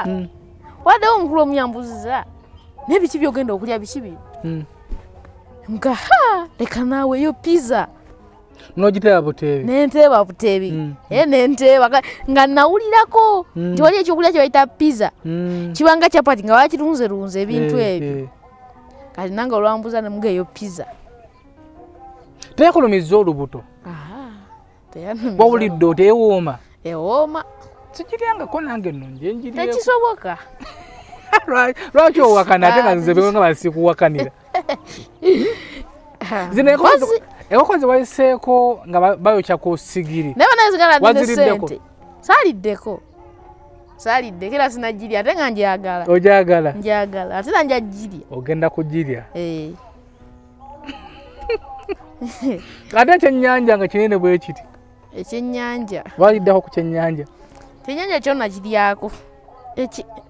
waddewo omukulu omuyambuziza naye biki byogenda okulya biki bino nga leka naawe eyo pizza nogiteeba buteebi nenteeba buteebi e nenteeba nga nawulirako nti wali ekyokulya kye bayita pizza kibanga capati nga bakirunzerunze ebintu ebyo kati nange olwambuza nemuga eyo pizza teyakulumiza olubuto wawulidde oti ewooma ewooma sikiryangako nange ennonje enjiri tekisoboka lwaki owakana ate nga nze nga basikuwakanira ewakoze wayiseeko nga bayokyako sigiri waziriddeko saaliddeko saaliddeko era sinagirya ate nga njagala ojagala njagala ate era njagirya ogenda kugirya ate ekyennyanja nga kinene bwe kiti ekyennyanja waliddeko ku kyennyanja ekyennyanja kyonakiryako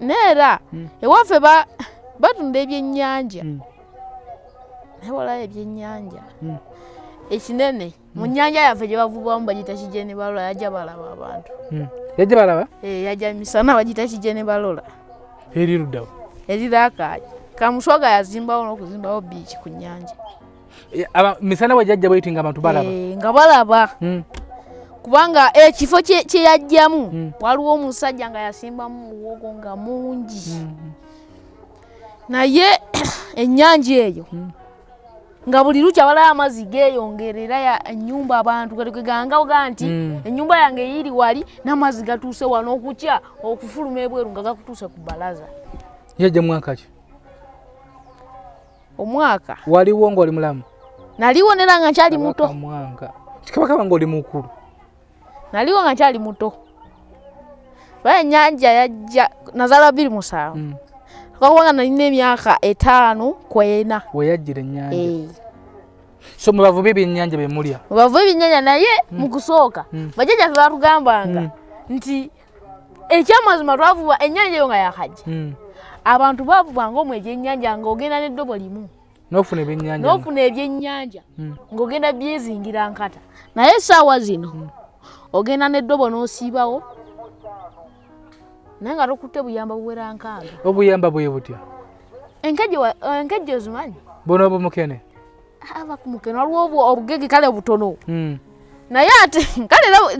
neera ewaffe batunda ebyennyanja naye walaba ebyennyanja ekinene mu nnyanja yaffe gye bavubamu bagita kijene balola yajja balaba abantu yajja balaba yajja misana bagita kijene balola eriruddawo eriraakaaki kamuswaga yazimbawo n'okuzimbawo biiki ku nnyanja misana bwe jajja bweti nga abantu balaba nga balaba kubanga ekifo kye yajjamu waliwo omusajja nga yasimbamu muwogo nga mungi naye ennyanja eyo ngabuli lucha wala amazi geeyongerera ya nyumba abantu kateganga oganti mm. Nyumba yange iri wali namazi gatuse wano okucha okufuluma ebweru nga gakutusa kubalaza yeje mwaka ki omwaka wali wongo ali mulamu naliwonera nga kyali muto mwanga kabaka mwanga oli mukuru naliwo nga kyali muto baye nyanja yajja nazala biri musawo mm. Kwa na nine miaka etano kwena weyajire nyanja e. So mubavubi byenyanja bemulia mubavubi nyanja naye mm. Mukusoka mm. Bajaja zarugambanga mm. Nti ekyamazima twavuba enyanja yonga yakaje mm. Abantu bavuba ngomweje enyanja ngogena ne dobo limu nofune byenyanja nofune ebyenyanja mm. Ngogena byezingira nkata naye sawa zino mm. Ogena ne dobo nosibawo nanga rokute buyamba bwera nkanga obuyamba boye butya enkaje enkaje ozumani bono bomukene aba kumukene alwo obugege kale butono mm na yate kale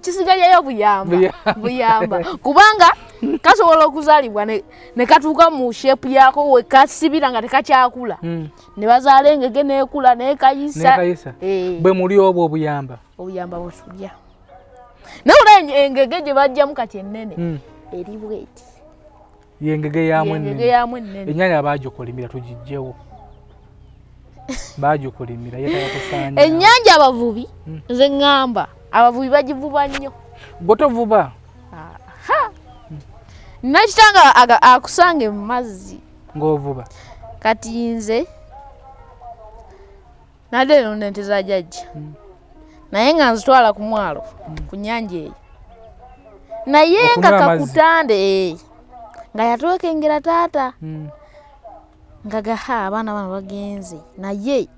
kisigalia yo buyamba buyamba kubanga kasobola okuzalibwa ne, ne katuuka mu shape yako we kasibira nga tekakyakula mm. Ne bazalengege nekula ne kayisa ne kayisa eh. Bwe muri obwo buyamba obuyamba butulya naura engegeje bajjamu kati ennene mm. Eri bweti yengege ya mwene yengege ya mwene enyanya bajokolimira tujijjewo bajokolimira yatakusanya enyanja abavubi mm. Nze ngamba abavubi bajivuba nnyo gotovuba aha mm. Nachitanga akusange mazzi ngovuba kati nze nadeno nenteza jajja mm. Naye nga nzitwala ku mwalo mm. Kunyanja eyo naye nga kakutande eh nga yatoke ngira tata mm. Nga gaha abana bana bagenze naye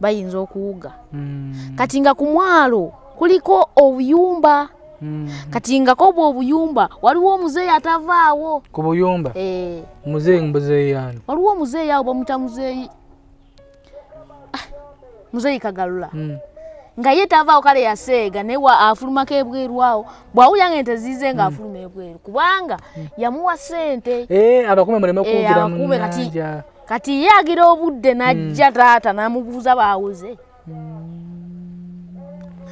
bayinza okuwuga mm. Kati nga ku mwalo kuliko obuyumba mm. Kati nga kobwo obuyumba waliwo omuzeeyi atavaawo ku buyumba eh muzeeyi mbuzeeyi yani waliwo omuzeeyi abo mutamuzeeyi ah, muzeeyi Kagalula mm. Nga yetava okale yasega newa afuluma kebweru wao bwawuya ngente zize nga afuluma ebweru kubanga yamuwa sente eh abakume muleme kugira mu eh, kati kati yagira obudde najja tata namubuza bawuze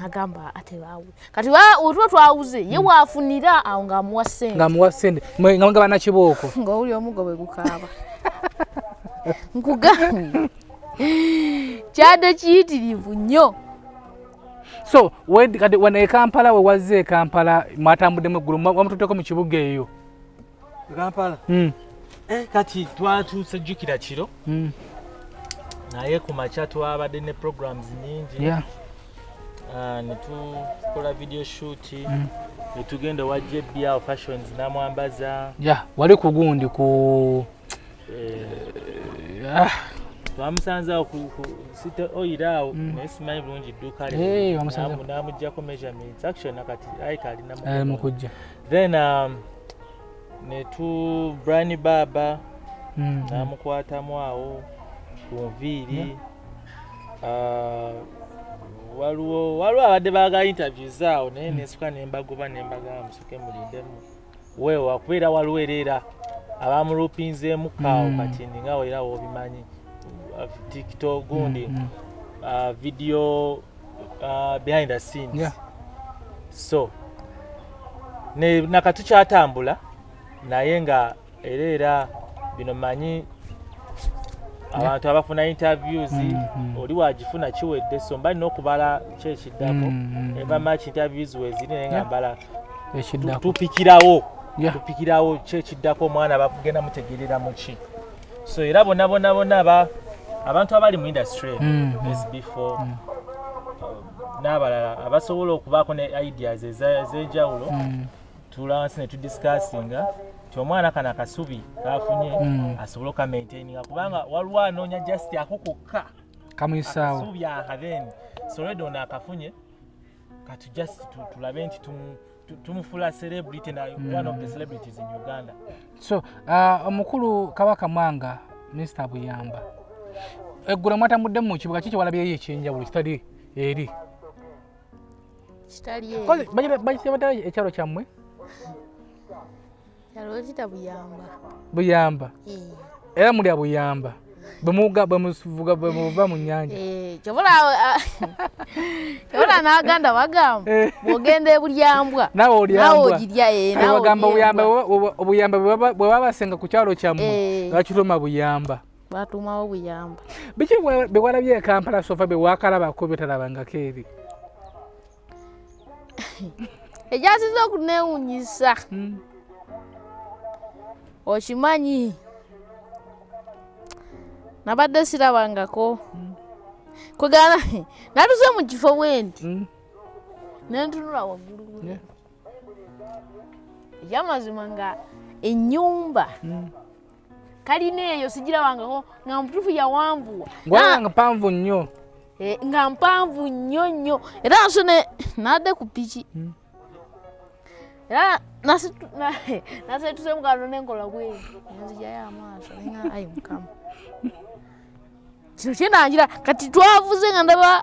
agamba atebawu kati wa otwo twawuze yewa afunira aonga muwa sente nga muwa sente nga bana kiboko nga uli omugobe gukaba nkugani chade chitirivu nyo. So when when Kampala waze Kampala matambude mu guluma wamututeko mu kibuga eyo Kampala mm eh kati twatuse jikira kiro mm naye ku machato abadde ne programs nyingi yeah ah ne tukola video shoot mm. Ne tugenda wa J B R fashions na mwambaza yeah wali kugundi ku eh ah twamusanza ku sita oyirao nesimanyi bulungi dduka eh wamusanza namujja ko measurements action nakati aikali namukujja then um ne tu Brian Baba namukwata mwawo kunviri ah waluo waluo abadde baga interviews zao ne nesuka nembago banembaga musuke mulindemu wewe akubeera waluwerera abamulupinze mukao kati ningawo era obimanyi TikTok gundi mm -hmm. uh, video uh, behind the scenes yeah. So ne nakatucha atambula naye nga erera bino manyi abantu yeah. Abafuna interviews mm -hmm. Oli wajifuna kiwedde so mbali nokubala kyekiddapo mm -hmm. Eba match interviews wezine yeah. Nga mbala ekiddako tupikirawo yeah. Tupikirawo kyekiddako mwana bakugenda mutegerera muki so era bona bona bona ba abantu abali mu industry mm -hmm. S B four mm -hmm. Nabala abasobola okubako ne ideas ezejawulo mm -hmm. Tulansi ne tu discussinga kyomwana kana kasubi kafunye mm -hmm. Asobola ka maintaininga kubanga walwa nonya just akokokka kamisawo kasubi ya kadeni so redo na kafunye katu just tulabenti tu tumufula celebrity na mm. One of the celebrities in Uganda. So uh, omukulu Kabaka Mwanga Mister Buyamba eggura mwata mudde mu kibuga kiki walabye yekinja buli study eri study eri kole baje baje batali ekyalo kyammwe yalo kita Buyamba Buyamba eh era muli abuyamba Bamuga bamuvuga bamuva mu nyanja. Eh, cyobola cyobola naganda bagamba bogende bulyambwa. Nawo olyambwa. Nawo gidya eh nawo bagamba buyamba obuyamba baba basenga ku kyalo kyamu. Bakiroma buyamba. Batuma obuyamba. Biki bewala bye Kampala sofa be wakala bakobeta labanga keri. Ejasizo kunewunyisa. Oshimanyi nabadde sirabangako kugana natuze mu kifo wendi nentunula waggulu yamazima nga ennyumba kalina eyo sigirabangako nga mutufu yawambuwa nga mpanvu nnyo nga mpanvu nnyo nnyo era nsone nadde ku piki era nasetuse mukano nenkola gwe nzijayo amaaso nga ayi mukama Chino chena anjira kati twavuze ngandaba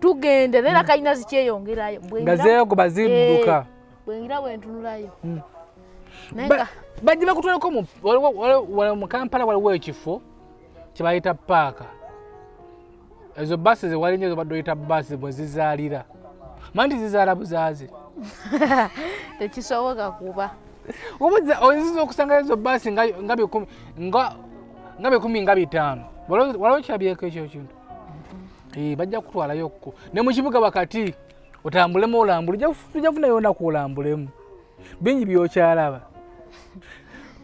tugende lera kaina zicheyongerayo ngazeo kubazibuka bwengira bwentunulayo nenga bajiba kutoleko mu wale mu Kampala wale wechifo kibayita paka ezo buses wale nyezo badoyita buses bwezizalira manti zizala buzazi tekisoboka kuba omuza ozizo kusanga ezo buses ngabe kumi nga ngabe kumi ngabe tano walocha byeko ekyo kintu eh bajja kutwala yokko ne mu kibuga bakati otambulemo olambulija kufuja vuna yona ku olambulemo bingi byokyalaba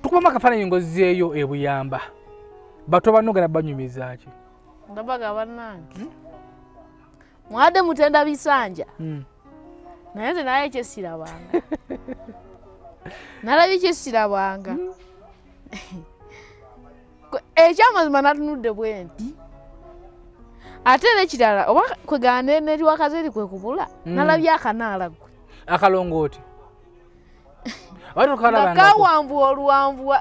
tukubama kafana nyingozi eyo ebuyamba bato banogera banyumiza ki ndabaga banange mwade mutenda bisanja naye naye kyesirabanga nalabi kyesirabanga Ejama zmanatunude bwenti atele kirala oba kwegane neri wakazeri kwe kubula nalabya akanala gwe akalongoti abantu kalabanga kawambu olwambu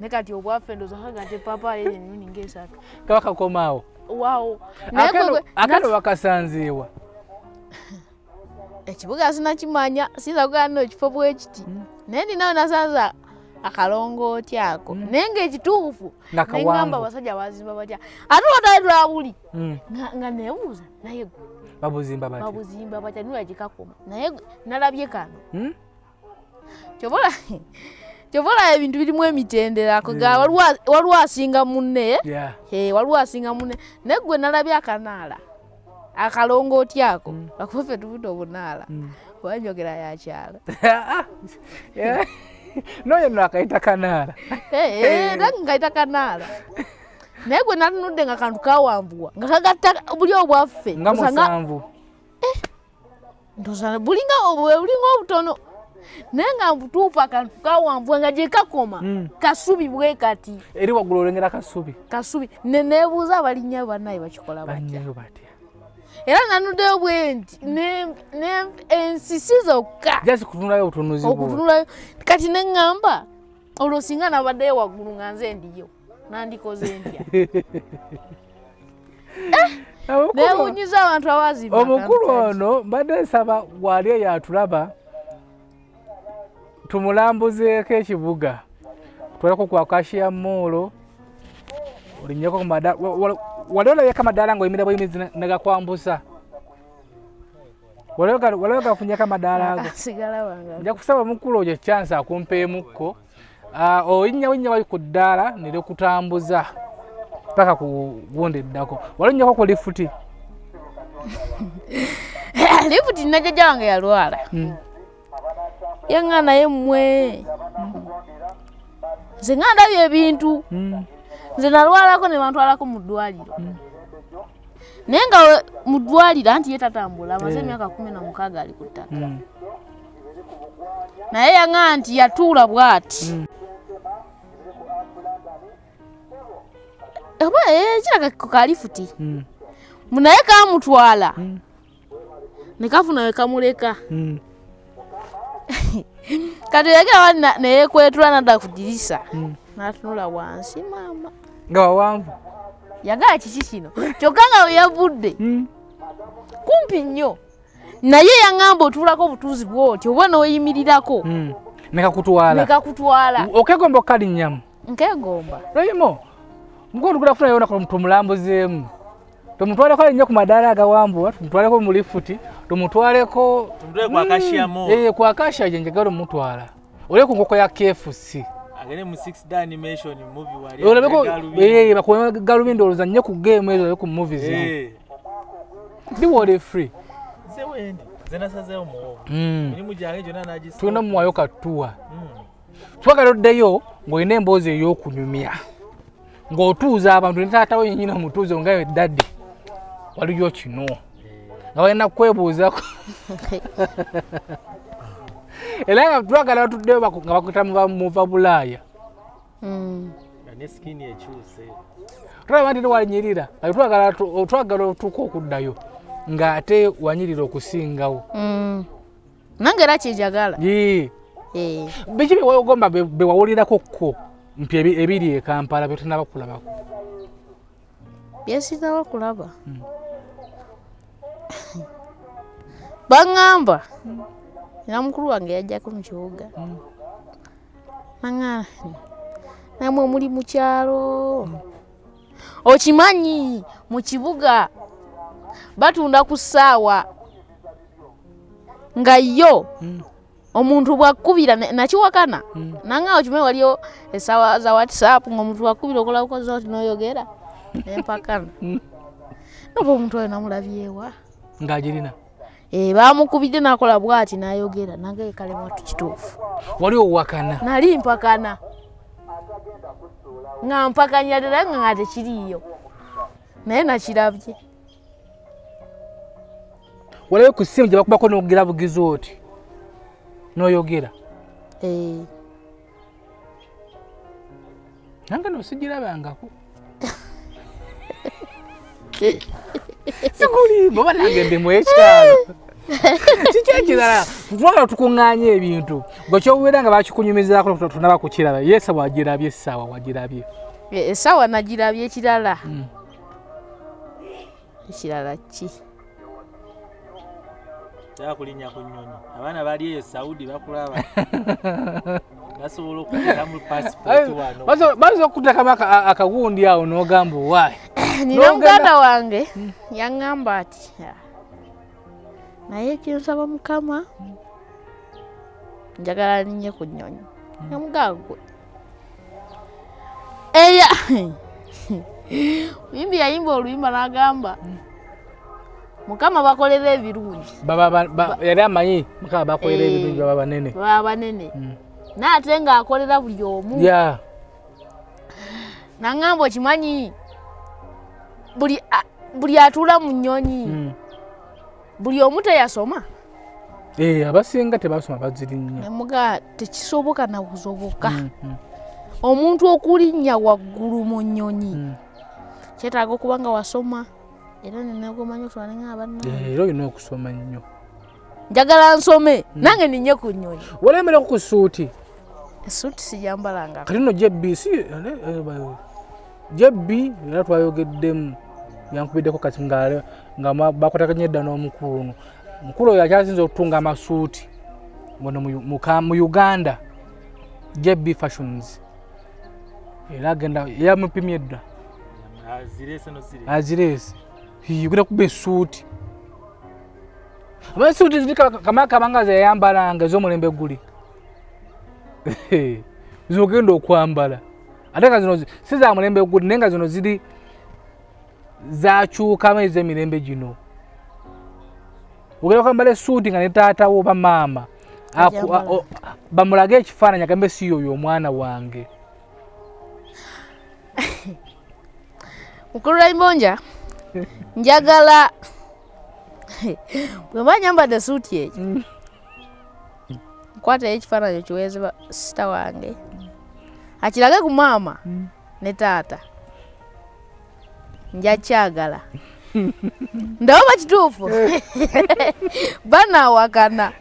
nekati obwafendo zakagate papa yeye nuni ngesatu kabaka komao wao nakwe akalo wakasanziwa ekibuga sina kimanya siza kugano kifobwe ekiti nendi nayo nasanza akalongo tyako mm. nenge kitufu ngamba basajja bazimba batya atuotaye tulabuli mm. nga, nga neuza naye babuzimba batya babuzimba batya nula jikakoma naye nalabye kano mm? chobola chobola ebintu bilimu emitendera ko ga mm. walwa singa munne yeah. he walwa singa munne negwe nalabye akanala akalongo tyako mm. bakofe tubuto bonala mm. wanyogera ya chala yeah no yo nakaita kanala eh eh nakaita kanala negwe nanude ngakantu kawambwa ngakagata buli obwaffe ngamusanvu eh ndozana bulinga obwe bulinga obutono nenga mbutufa akantu kawambwa ngaje kakoma kasubi bwe kati eri wagulolengera kasubi kasubi nenebuza abalinya banayi bakikola batya era nanude obwendi ne ne ensisizo ka just kutunulayo obutunuzi obutunulayo kati nengamba olosinga nabadde waggulu nganze ndiyo nandikoze ndya ne unyiza abantu abaziba omukulu ono badde saba waliye yatulaba tumulambuzeeko ekibuga twalako kwa kashiya molo olinyako ku madala walola yeka madala ngo imira boyimizi nagakwambusa waloga waloga funyaka madala ago sigala wanga nja kusaba mukulu oje chance akumpe mukko ah oyinya winya bayikudala nile kutambuza paka kugonde dako walonya ko lifuti lifuti najaja wanga yalwala yangana yemwe zinganda bye bintu zinalwala ko ne bantu alako mudwaliro mm. nenga mudwaliro anti yetatambula amaze myaka yeah. kumi na mukaaga alikutaka mm. na yeye nganti yatula bwati mm. aba eh chira kakalifuti mm. munayeka mutwala mm. nikafu nawe kamuleka mm. kati yake wana naye kwetula nada kudirisa mm. natunula wansi mama nga wambu yagala kiki kino kyokanga we yavudde mm. kumpi nnyo naye yangamba otulako obutuuzi bwotyo obona weeyimirirako mm. nekakutwala nekakutwala okegomba okali nnyamu Nkegomba. Rayimo. Mukuru kulafuna yona ko mtumulambo zemu. Tumutwale ko nnyo ku madara ga wambu, tumutwale ko mulifuti, tumutwale ko tumutwale kwa kashia mo. Eh kwa kashia njengero mutwala. Ole ku ngoko ya K F C. Agene mu six D animation movie wali. Ole beko eh bakwa galubindo oluza nnyo ku game ezo ku movies. Eh. Ndi wole free. Zewendi. Zena sazeo mo. Ni mujange jona najisa. Tuna mwayo katua. Twagalo deyo ngoine mboze yo kunyumia. Ngo tuza abantu ntatawo yinyina mutuzo ngawe daddy. Waliyo kino. Nawe nakwebuza. Elanga twagala tudde bakutamuva mu vabulaya. Mm. Nane skin ye chuse. Twagala bandi walinyirira. Twagala twagala tuko kudayo. Nga ate wanyirira okusingawo. Mm. Nangera kijagala. Yee. Eh. Bichi wogomba be wawulira kokko mpi ebiri e Kampala betuna bakulaba. Byesi tawa kulaba. Bangamba. Namukuru wange yajja ku mchuga. Manga. Namwe muri mu kyalo. Okimanyi mu kibuga. Batunda ku ssaawa nga yo omuntu bwakubira nakiwakana nanga okimanyi waliyo essaawa za WhatsApp ng'omuntu bwakubira okola okoza n'oyogera empakana noba omuntu oyo namulabyewa ng'agirina baamukubidde n'akola bw'ati n'ayogera nange ekalema tukituufu waliwo wakana nali mpakana nga mpakanya ddala nga nga tekiriiyo naye nakirabye. Walewe kusimu jaba kubako no girabu gizote. No yogira. Eh. Nanga no sigirabe angako. Sikuli baba nagende mwechalo. Chichekira. Twala tukunganye ebintu. Gocho wera nga bakikunyumizira ko tunaba kukiraba. Yesa wagirabye sawa wagirabye. Eh sawa nagirabye kirala. Mm. Kirala chi. Taba kulinya kunyonya abana bali eyo Saudi bakulaba nasolo kugenda mu passport wano bazo bazo kutaka maka akagundi yao no gambo wae nina muganda wange yangamba ati naye kinsaba mukama njagala ninye kunyonya namugago eya mimi yayimba oluyimba nagamba mukama bakolera ebirungi baba baba yali amanyi mukama bakolera ebirungi baba banene baba banene naate nga akolera buli omu ya nangambo kimanyi buli buli atula mu nnyonyi buli omu teyasoma eh abasinga tebasoma bazirinnya muga tekisoboka na kuzoboka omuntu okulinnya waggulu mu nnyonyi kyetaaga okubanga wasoma. Era ninago manyo twalenga abanna. Eh ero bino okusoma nnyo. Njagala nsome nange ninye kunyonya. Walemera ku suuti. Suuti sijambalanga. Kalino jebbi si eh jebbi era twayogeddemu yankubiddeko kati ngale nga bakotakanye edda n'omukulu. Mukulu yakyasinze okutunga amasuuti ngono mu Uganda jebbi fashions. Era genda yamupimye edda. Azirese no siri. Azirese. Hii gura kube suuti. Ama suuti zilika kama kabanga za yambala nga zo mulembe guli. Zogendo kwambala. Ataka zino siza mulembe guli nenga zino zidi za chu kama ize milembe jino. Ugera kwambala suuti nga nitata wo ba mama. Aku bamulage ekifaananyi agambe siyo yo mwana wange. Mukuru Imbonja. Njagala bwemba nyambadde suuti eyo nkwata ekifaananyi ekiweereza sita wange akirage ku maama ne taata nja kyagala ndaba kituufu banaawakana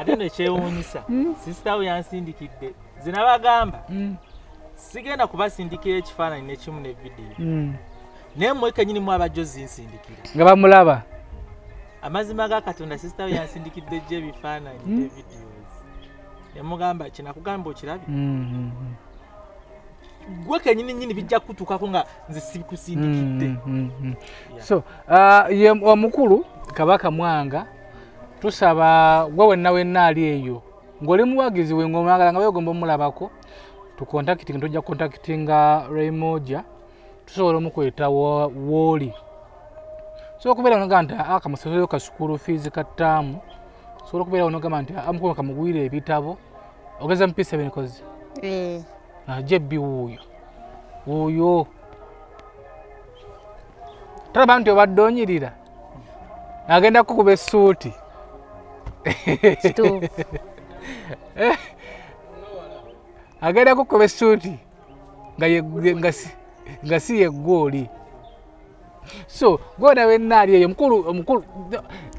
ate nekyewuunyisa sisitawo yansindikidde zinabagamba sigenda kubasindikira ekifaananyi nekimu ne vidiyo. Nemo ekanyini mwa abajozi nsindikira. Nga bamulaba. Amazima ga Katonda sister we yansindikidde je bifaananyi videos. Yamugamba kina kugamba okirabi. Mhm. gweke njini njini bijja kutukako nga nzisibi kusindikide. Mm, mm, mm. Yeah. So, uh, ye omukulu Kabaka Mwanga, tusaba gwe na wenna ali eyo. Ngole muwagizi we ngoma nga ngabwe gombo mulabako. Tu contacting tojja contactinga Raimoja. Tusoro mukweta woli. So kubera onoganda akamusoyo ka school fees ka tamu. So kubera onogamanda amukoma kamugwire ebitabo. Ogeza mpisa benikozi. Eh. Na jebbi uyo. Uyo. Trabantu obadonyirira. Agenda kukube suuti. Stu. Agenda kukube suuti. Nga ye ngasi ngasi ye goli. So, gona wenna ali eyo mukulu omukulu.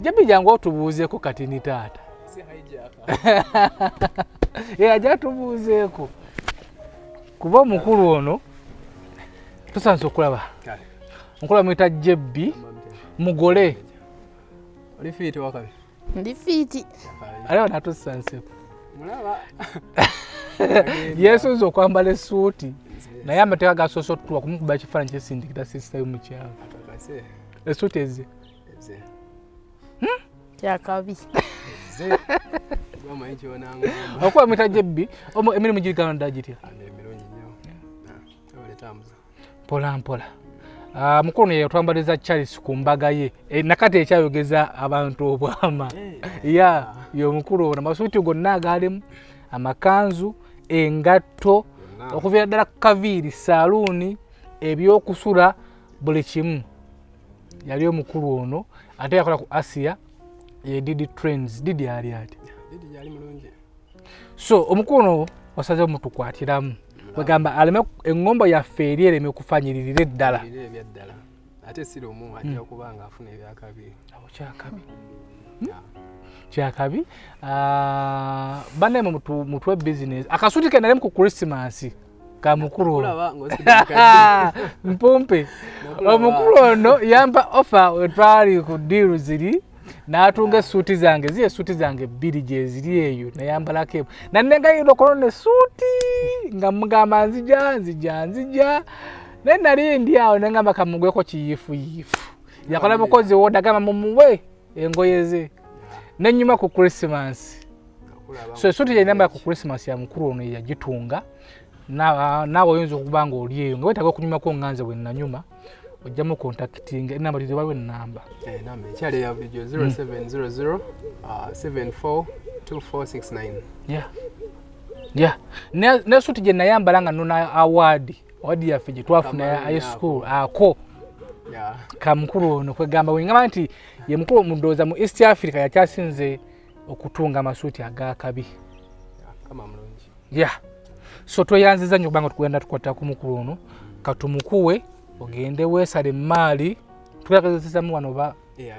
Jebbi jangu otubuuze ko kati ni taata. Si haijaka. Eh ajja tubuuze ko. Kuba omukulu ono tusanze okulaba. Kale. Omukulu amuyita Jebbi mugole. Oli fiiti wakabi. Ndi fiiti. Aliwo natusanze. Mulaba. Yesu zo kwambala esuuti. Naye amateka ga soso tuwa kumukuba ekifaananyi kyesindikira sister y'omukyalo. Atakase. Esuuti eze. Eze. Hmm? Kyakabi. Eze. Mama injo nangu. Okwa mita Jebbi, omo emirimu gigana dajiti. Pola mpola. Ah mukono ye twambaliza Charles kumbaga ye. E, nakati ekyayogeza abantu obwama. Hey, yeah, yo mukulu ona masuti gonna galemu amakanzu, engatto, okuvira dala kaviri saluni ebyokusula buli kimu. Yali omukulu ono ate yakola ku Asia ye didi trends didi ali ati. Didi yali mulunje. So omukono wasaze omutukwatiramu. Bagamba aleme engomba ya feriere mekufanyirira eddala ebyadala ate siro mu ajja kubanga afuna ebyakabi awo kyakabi kyakabi ah bane mu mutwe business akasuti kenalemu ku Christmas ka mukuru mpompe omukuru ono yamba offer wetwali ku deal ziri natunga suti zange ziye suti zange bili jezili eyo na yambala kebo na nenga yilo korone suti nga mga manzija nzija nzija nena lindi yao nenga maka mungweko chiyifu yifu yakola mkozi woda gama mumuwe engoyeze nenyuma ku Christmas so suti ya namba ku Christmas ya mkuru ono ya jitunga na na woyonzo kubango uliye nga weta kwa kunyuma kwa nganze wena nyuma ojamu contacting namba lizo wawe namba eh namba chale ya video zero seven zero zero uh seven four two four six nine yeah yeah ne ne suti je nayamba langa nuna award award ya fiji twafuna high school ako yeah kamkuru ono kwegamba wingama nti ye mukuru mundoza mu East Africa ya chasinze okutunga masuti aga kabi kama mlonji yeah so twayanziza nyo bango tukwenda tukwata ku mukuru ono katumukuwe ogende wesale mali twakazisa mu wano ba yeah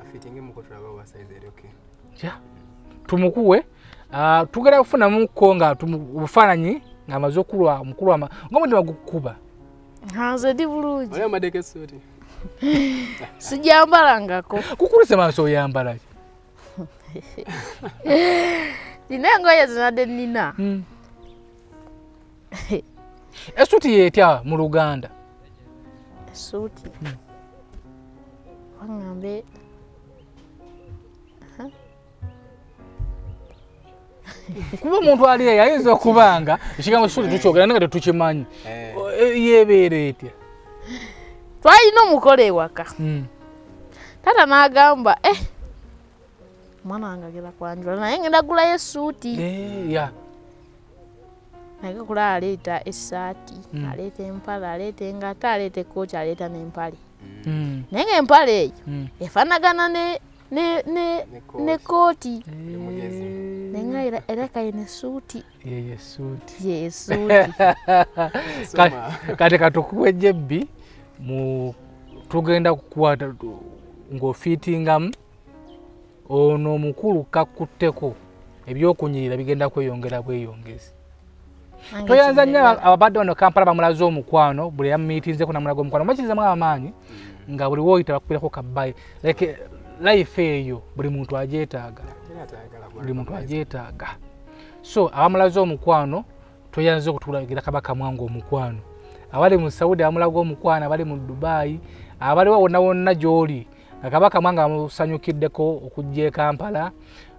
afitinge mu kotraba wa size eri okay yeah tumukuwe ah uh, tugera kufuna mu konga tumufananyi ngamazo kulwa mukulu ama ngomo ndibagukuba hanze divuluji ole madeke suti sijambalangako kukulise maso yambala dinango yazade nina mm. Esuti yetya mu Luganda suti wangambe kuba muntu ali yayinza okubanga ekigamba suti tukyogera nga tetukimanyi yebeera etya twalina omukolo ewaka taata n'agamba eh mwana wange agenda kwanjula naye ngenda gulayo esuuti nagakula aleeta essaati, aleeta empale, aleeta engata, aleeta ekkooti, aleeta n'empale. Naye ng'empale eyo efaanagana ne kkooti. Naye era kayina essuuti. Ye essuuti. Kati katukuwe Jebbi tugenda kukwata ng'ofiitingamu ono omukulu kakutteko ebyokunyirira bigenda kweyongera bweyongezi. Toyanza nya ababadde ono Kampala bamulaze omukwano buli yammiitinze kunamulaga omukwano makiza mwamaanyi nga buli woyita bakubirako kabbayi leke life eyo buli muntu ajeetaaga buli muntu ajeetaaga so abamulaze omukwano toyanze okutulagira Kabaka Mwanga omukwano. Abali mu Saudi amulaga omukwano, abali mu Dubai, abali wonna wonna gy'oli. Kabaka Mwanga amusanyukiddeko okujja Kampala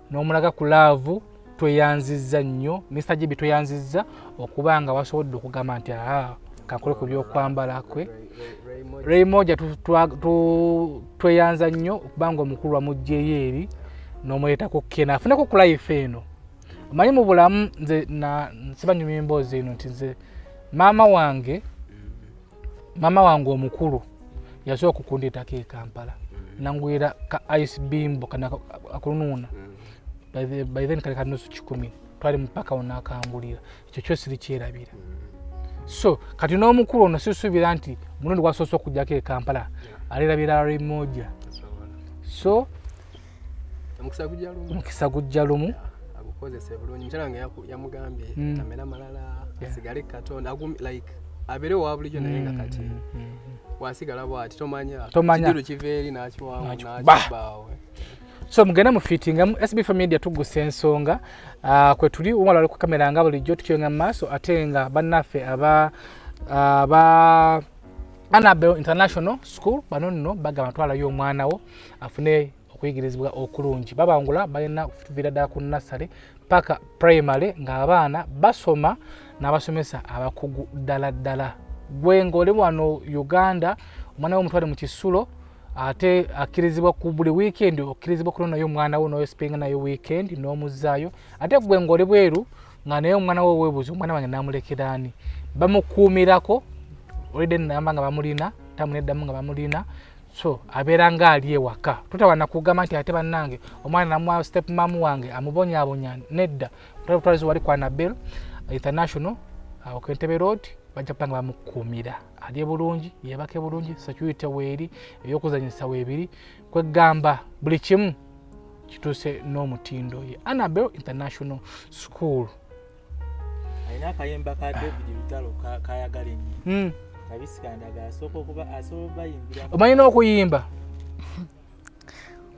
n'omulaga ku laavu toyanzizza nnyo. Mister Gibi toyanzizza okubanga basobodde okugamba nti aha kakole ku byokwambala kwe. Ray moja tweyanza nnyo okubanga omukulu amugye yeeri n'omuyitako kena afuneko ku life eno. Mali mu bulamu nze na nsibanyumye emboozi eno nti nze maama wange maama wange omukulu yasooka okukundeetako e Kampala nangwira ka ice bimbo kana akununa by then kale ka nusu kikumi twali mpaka onaakangulira ekyo kyo siri kyerabira. So kati n'omukulu ono sisuubira nti mulundi gwasoosa okujjako e Kampala alirabira Raimoja. So omukisa gujja lumu kozesa ebulunyi mchalanga yamugambye tamera malala asigale katonda like abere wabulijo nayenga kati wasigala bwati tomanya kidiru kiveri nachiwangu nachibawe. So mugenda mu fitting am S B four Media tuguse ensonga kwe tuli umala ali ku kamera nga bulijo tukiyonga maso atenga banafe aba aba Annabelle International School banonno bagaba twala yo mwana wo afune okuyigirizibwa okulungi babangula balina kufuvira ddala ku nasale paka primary ng'abaana basoma n'abasomesa abakugu ddala ddala. Gwe ng'oli wano Uganda omwana w'omutwale mu kisulo ate akkirizibwa ku buli weekend okkirizibwa kulonayo omwana wo n'oyosipinga nayo weekend n'omuzaayo, ate gwe ng'oli bweru nga naye omwana wo weebuuza omwana wange n'amulekeraani bamukuumirako olidde namba nga bamulina tamuneddamu nga bamulina. So abera nga ali ewaka tutawana kugamba nti ate bannange omwana namwa step mamu wange amubonya abonya nedda tutwalizi wali kwa Annabelle International awo Kentebe Road bajja panga bamukumira ali bulungi yebake bulungi security weeri eyokuzanyisa weebiri kwegamba buli kimu kituse n'omutindo ye. Annabelle International School ayina kayemba ka David Lutalo kayagalenyi mm. Omanyi n'okuyimba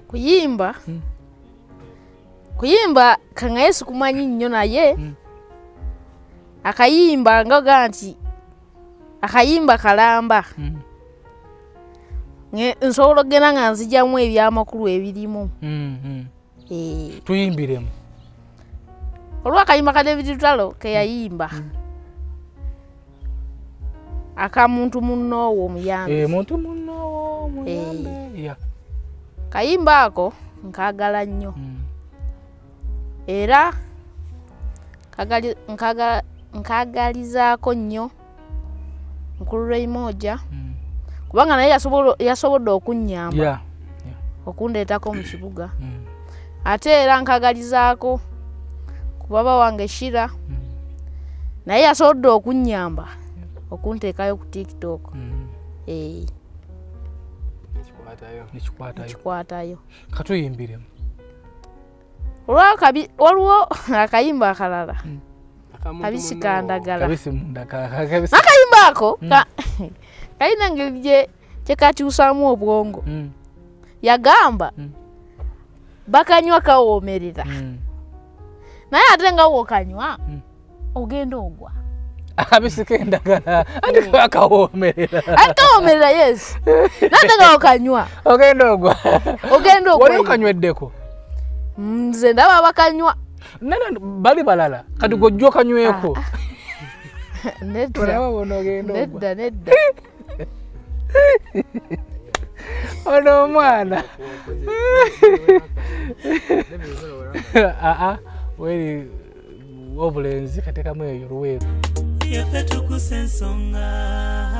kuyimba kuyimba kangaye sikumanyi nnyo naye akayimba ngaga nti akayimba kalamba nsobola ogenda nga nzijamu ebyamakulu ebirimu tuyimbiremu olw'akayimba ka David Lutalo keyayimba aka muntu munnowo omuyambi. Eh muntu munnowo omuyambi. Ya. Kayimba ako nkagala nnyo. Era kagali nkaga nkagalizaako nnyo Nkulu Raimoja. Kubanga naye yasobodde okunnyamba. Ya. Okundeetako mu kibuga. Ate era nkagalizaako ku baba wange Shira. Naye yasobodde okunnyamba. Okunteekayo ku TikTok. Eh. Nikikwatayo. Nikikwatayo. Nikikwatayo. Katuyimbiremu. Olwa kabi olwo akayimba akalala. Kabisi kandagala. Kabisi mundaka. Kabisi. Akayimba ako. Kayina ngelije kyekakyusamu obwongo. Yagamba. Bakanywa kawoomerera. Naye ate nga wokanywa ogenda ogwa. Akabisi kendagala andi akawoomerera akawoomerera yes nataka okanywa ogenda ogwa ogenda ogwa wali okanywedeko nze ndaba bakanywa nana bali balala kati gojjo kanyweko nedda nedda nedda ono mwana aa weli obulenzi katekamu eyo luweero. Yafetu kusensonga.